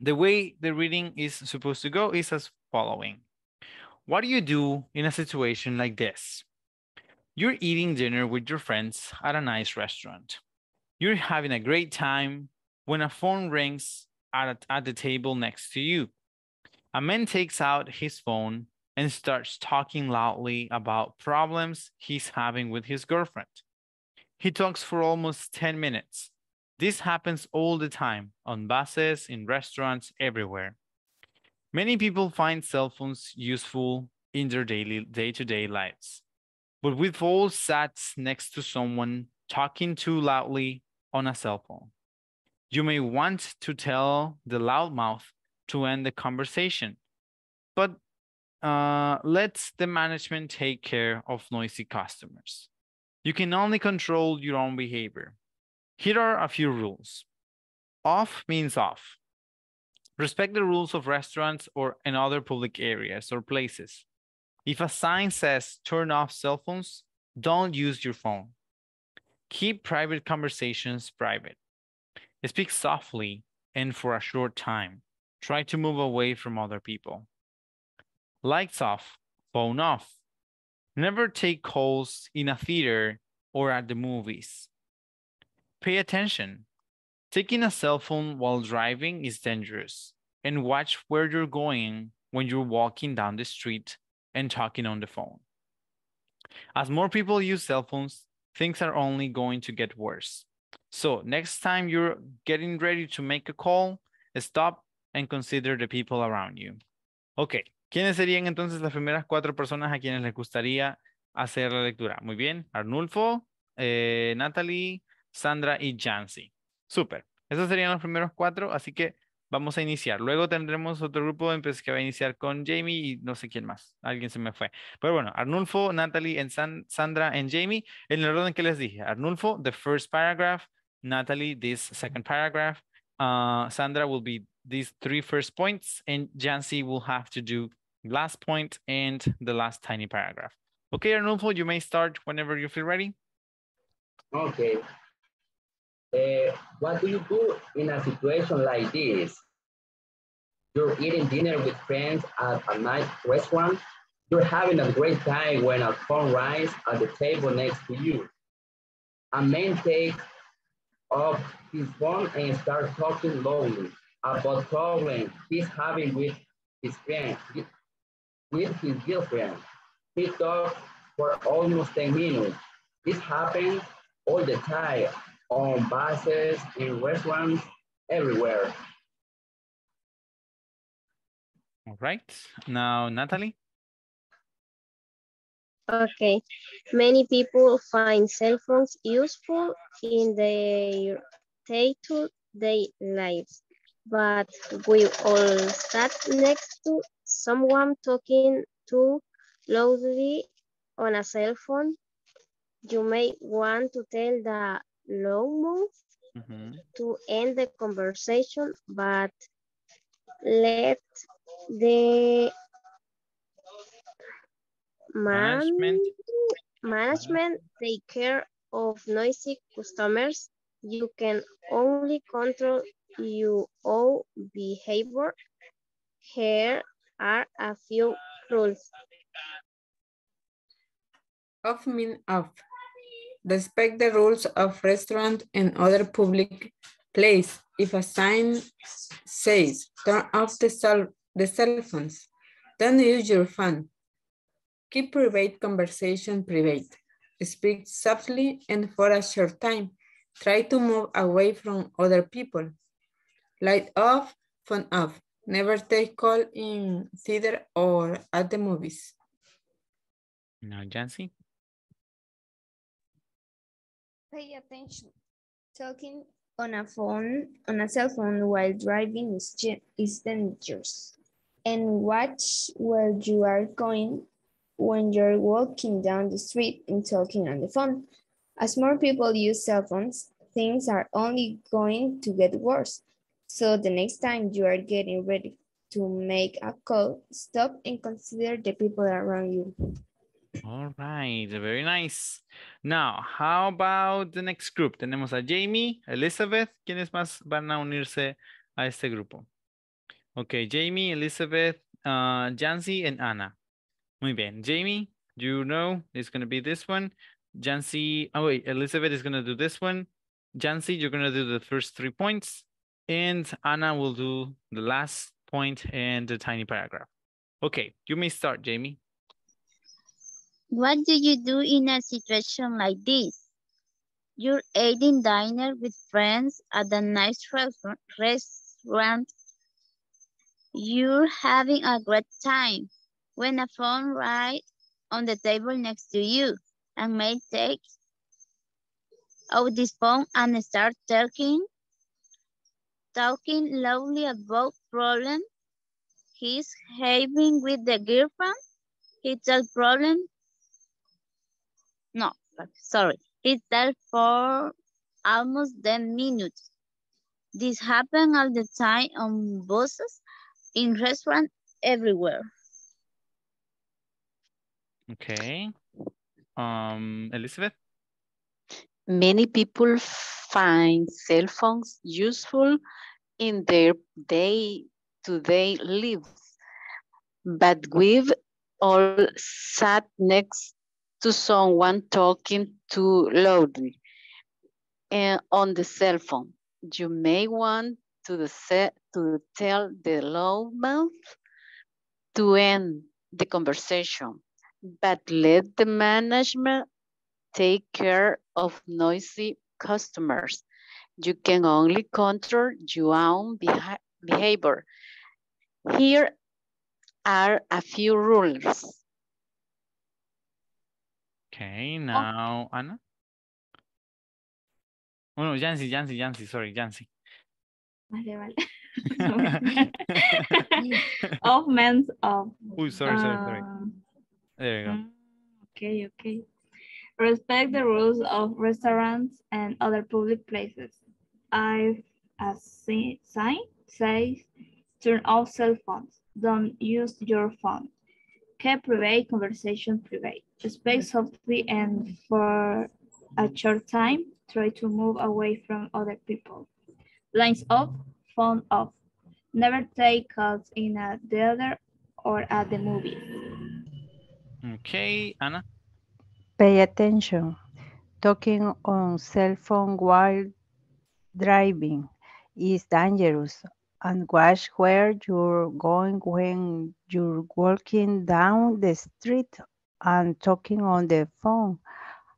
the way the reading is supposed to go is as following. What do you do in a situation like this? You're eating dinner with your friends at a nice restaurant. You're having a great time when a phone rings at, at the table next to you. A man takes out his phone and starts talking loudly about problems he's having with his girlfriend. He talks for almost ten minutes. This happens all the time, on buses, in restaurants, everywhere. Many people find cell phones useful in their daily, day-to-day lives. But we've all sat next to someone talking too loudly on a cell phone. You may want to tell the loudmouth to end the conversation, but uh, let the management take care of noisy customers. You can only control your own behavior. Here are a few rules. Off means off. Respect the rules of restaurants or in other public areas or places. If a sign says turn off cell phones, don't use your phone. Keep private conversations private. Speak softly and for a short time. Try to move away from other people. Lights off, phone off. Never take calls in a theater or at the movies. Pay attention. Taking a cell phone while driving is dangerous, and watch where you're going when you're walking down the street and talking on the phone. As more people use cell phones, things are only going to get worse. So next time you're getting ready to make a call, stop and consider the people around you. Okay, ¿quiénes serían entonces las primeras cuatro personas a quienes les gustaría hacer la lectura? Muy bien, Arnulfo, eh, Natalie, Sandra y Jancy. Súper. Esos serían los primeros cuatro, así que vamos a iniciar. Luego tendremos otro grupo que va a iniciar con Jamie y no sé quién más. Alguien se me fue. Pero bueno, Arnulfo, Natalie, and San, Sandra, and Jamie. En el orden que les dije. Arnulfo, the first paragraph. Natalie, this second paragraph. Uh, Sandra will be these three first points. And Jancy will have to do last point and the last tiny paragraph. Okay, Arnulfo, you may start whenever you feel ready. Okay. Uh, what do you do in a situation like this? You're eating dinner with friends at a nice restaurant. You're having a great time when a phone rings at the table next to you. A man takes off his phone and starts talking loudly about problems he's having with his friend, with his girlfriend. He talks for almost ten minutes. This happens all the time, on buses, in restaurants, everywhere. All right, now Natalie. Okay, many people find cell phones useful in their day-to-day lives, but we all sat next to someone talking too loudly on a cell phone. You may want to tell the low move mm-hmm. to end the conversation, but let the management. Man, management take care of noisy customers. You can only control your own behavior. Here are a few rules. Off means off. Respect the rules of restaurant and other public place. If a sign says, turn off the cell, the cell phones, don't use your phone. Keep private conversation private. Speak softly and for a short time. Try to move away from other people. Light off, phone off. Never take call in theater or at the movies. Now, Jancy. Pay attention. Talking on a phone, on a cell phone while driving is, is dangerous. And watch where you are going when you're walking down the street and talking on the phone. As more people use cell phones, things are only going to get worse. So the next time you are getting ready to make a call, stop and consider the people around you. All right, very nice. Now, how about the next group? Tenemos a Jamie, Elizabeth. ¿Quiénes más van a unirse a este grupo? Okay, Jamie, Elizabeth, uh, Jancy, and Ana. Muy bien. Jamie, you know, it's going to be this one. Jancy, oh wait, Elizabeth is going to do this one. Jancy, you're going to do the first three points. And Anna will do the last point and the tiny paragraph. Okay, you may start, Jamie. What do you do in a situation like this? You're eating dinner with friends at a nice restaurant. You're having a great time when a phone arrives on the table next to you and may take out this phone and start talking, talking loudly about problems he's having with the girlfriend. It's a problem. No, sorry. It's that for almost ten minutes. This happens all the time on buses, in restaurants, everywhere. Okay. Um, Elizabeth? Many people find cell phones useful in their day-to-day lives, but we've all sat next to someone talking too loudly and on the cell phone. You may want to, the set, to tell the loud mouth to end the conversation, but let the management take care of noisy customers. You can only control your own beha behavior. Here are a few rules. Okay, now oh. Anna. Oh no, Jancy, Jancy, Jancy, sorry, Jancy. Vale, vale. Of men's of. Oh, sorry, sorry, uh, sorry. There you go. Okay, okay. Respect the rules of restaurants and other public places. I, a sign says, turn off cell phones. Don't use your phone. Keep private conversation private. Speak softly and for a short time, try to move away from other people. Lines off, phone off. Never take calls in a theater or at the movies. Okay, Anna. Pay attention. Talking on cell phone while driving is dangerous. And watch where you're going when you're walking down the street and talking on the phone.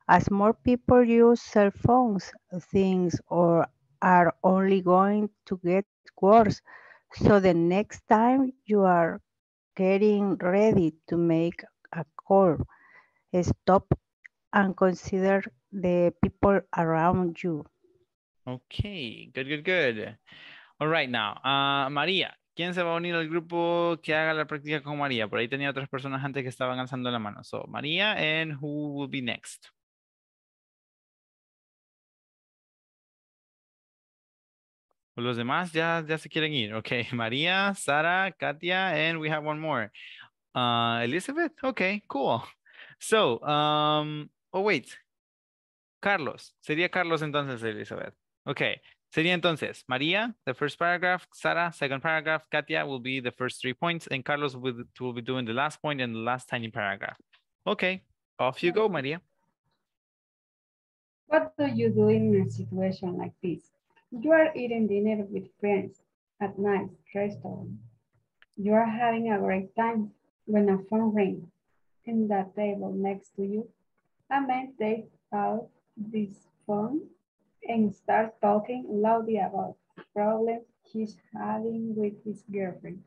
As more people use cell phones, things or are only going to get worse. So the next time you are getting ready to make a call, stop and consider the people around you. Okay, good, good, good. All right now, uh, María, ¿quién se va a unir al grupo que haga la práctica con María? Por ahí tenía otras personas antes que estaban alzando la mano. So, María, and who will be next? Los demás ya, ya se quieren ir. Okay, María, Sara, Katia, and we have one more. Uh, Elizabeth? Okay, cool. So, um, oh, wait. Carlos. Sería Carlos entonces, Elizabeth. Okay. Sería entonces, María, the first paragraph, Sara, second paragraph, Katia will be the first three points, and Carlos will, will be doing the last point and the last tiny paragraph. Okay, off you go, María. What do you do in a situation like this? You are eating dinner with friends at night restaurant. You are having a great time when a phone rings in the table next to you. I may take out this phone and start talking loudly about problems he's having with his girlfriend.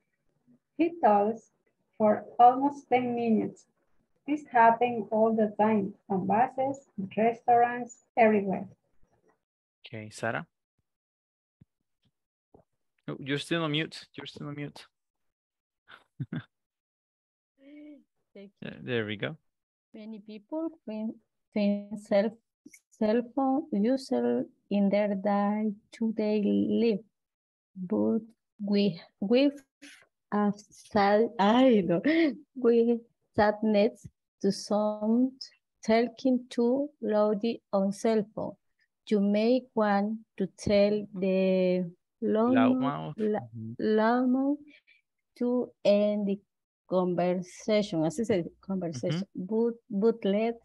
He talks for almost ten minutes. This happens all the time on buses, restaurants, everywhere. Okay, Sarah? Oh, you're still on mute. You're still on mute. Thank you. There we go. Many people think self cell phone user in their day-to-day life, but we we've sat I don't know we sat next to some talking too loudly on cell phone. You may want to tell the loud mouth, la, loud mouth to end the conversation, así se dice, conversation, mm-hmm. boot, bootlet,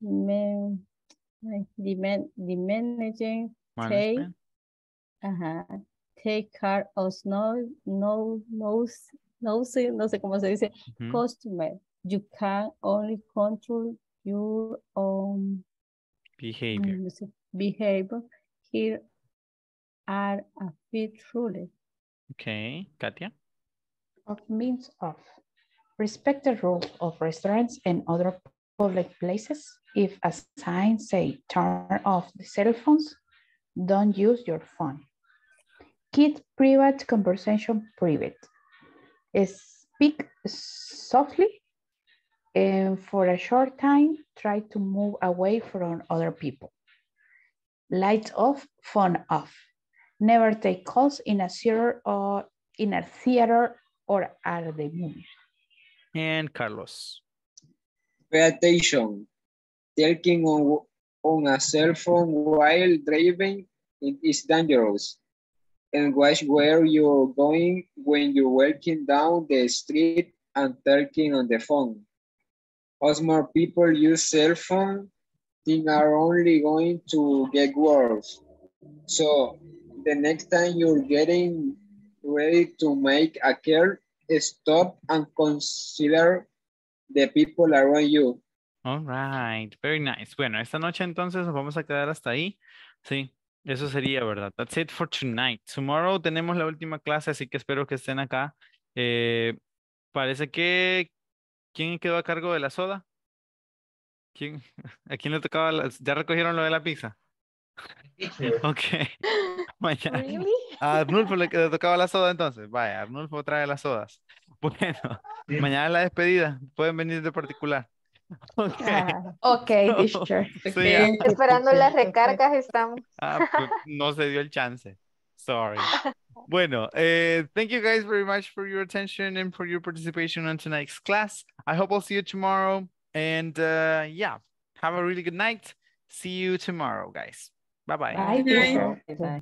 men, demand, managing, take, ajá, take care of no, no, no, no sé, no sé cómo se dice, mm-hmm. customer, you can only control your own behavior. Behavior. Here are a few rules. Okay, Katia. Of means of respect the rules of restaurants and other public places. If a sign says turn off the cell phones, don't use your phone. Keep private conversation private. Speak softly. And for a short time, try to move away from other people. Lights off, phone off. Never take calls in a theater or, in a theater or at the movies. And Carlos. Pay attention. Talking on, on a cell phone while driving is dangerous. And watch where you're going when you're walking down the street and talking on the phone. As more people use cell phone, things are only going to get worse. So the next time you're getting ready to make a call, stop and consider the people around you. All right, very nice. Bueno, esta noche entonces nos vamos a quedar hasta ahí. Sí, eso sería, ¿verdad? That's it for tonight. Tomorrow tenemos la última clase, así que espero que estén acá. Eh, parece que... ¿Quién quedó a cargo de la soda? ¿Quién? ¿A quién le tocaba? La... ¿Ya recogieron lo de la pizza? Ok. Mañana. A Arnulfo le tocaba la soda entonces. Vaya, Arnulfo trae las sodas. Bueno, mañana la despedida. Pueden venir de particular. Ok, ah, okay, teacher. Sí, ah. Esperando las recargas estamos. Ah, pues no se dio el chance. Sorry. Bueno, uh, thank you guys very much for your attention and for your participation on tonight's class. I hope I'll see you tomorrow. And uh, yeah, have a really good night. See you tomorrow, guys. Bye-bye. Bye. Bye. Bye. Bye.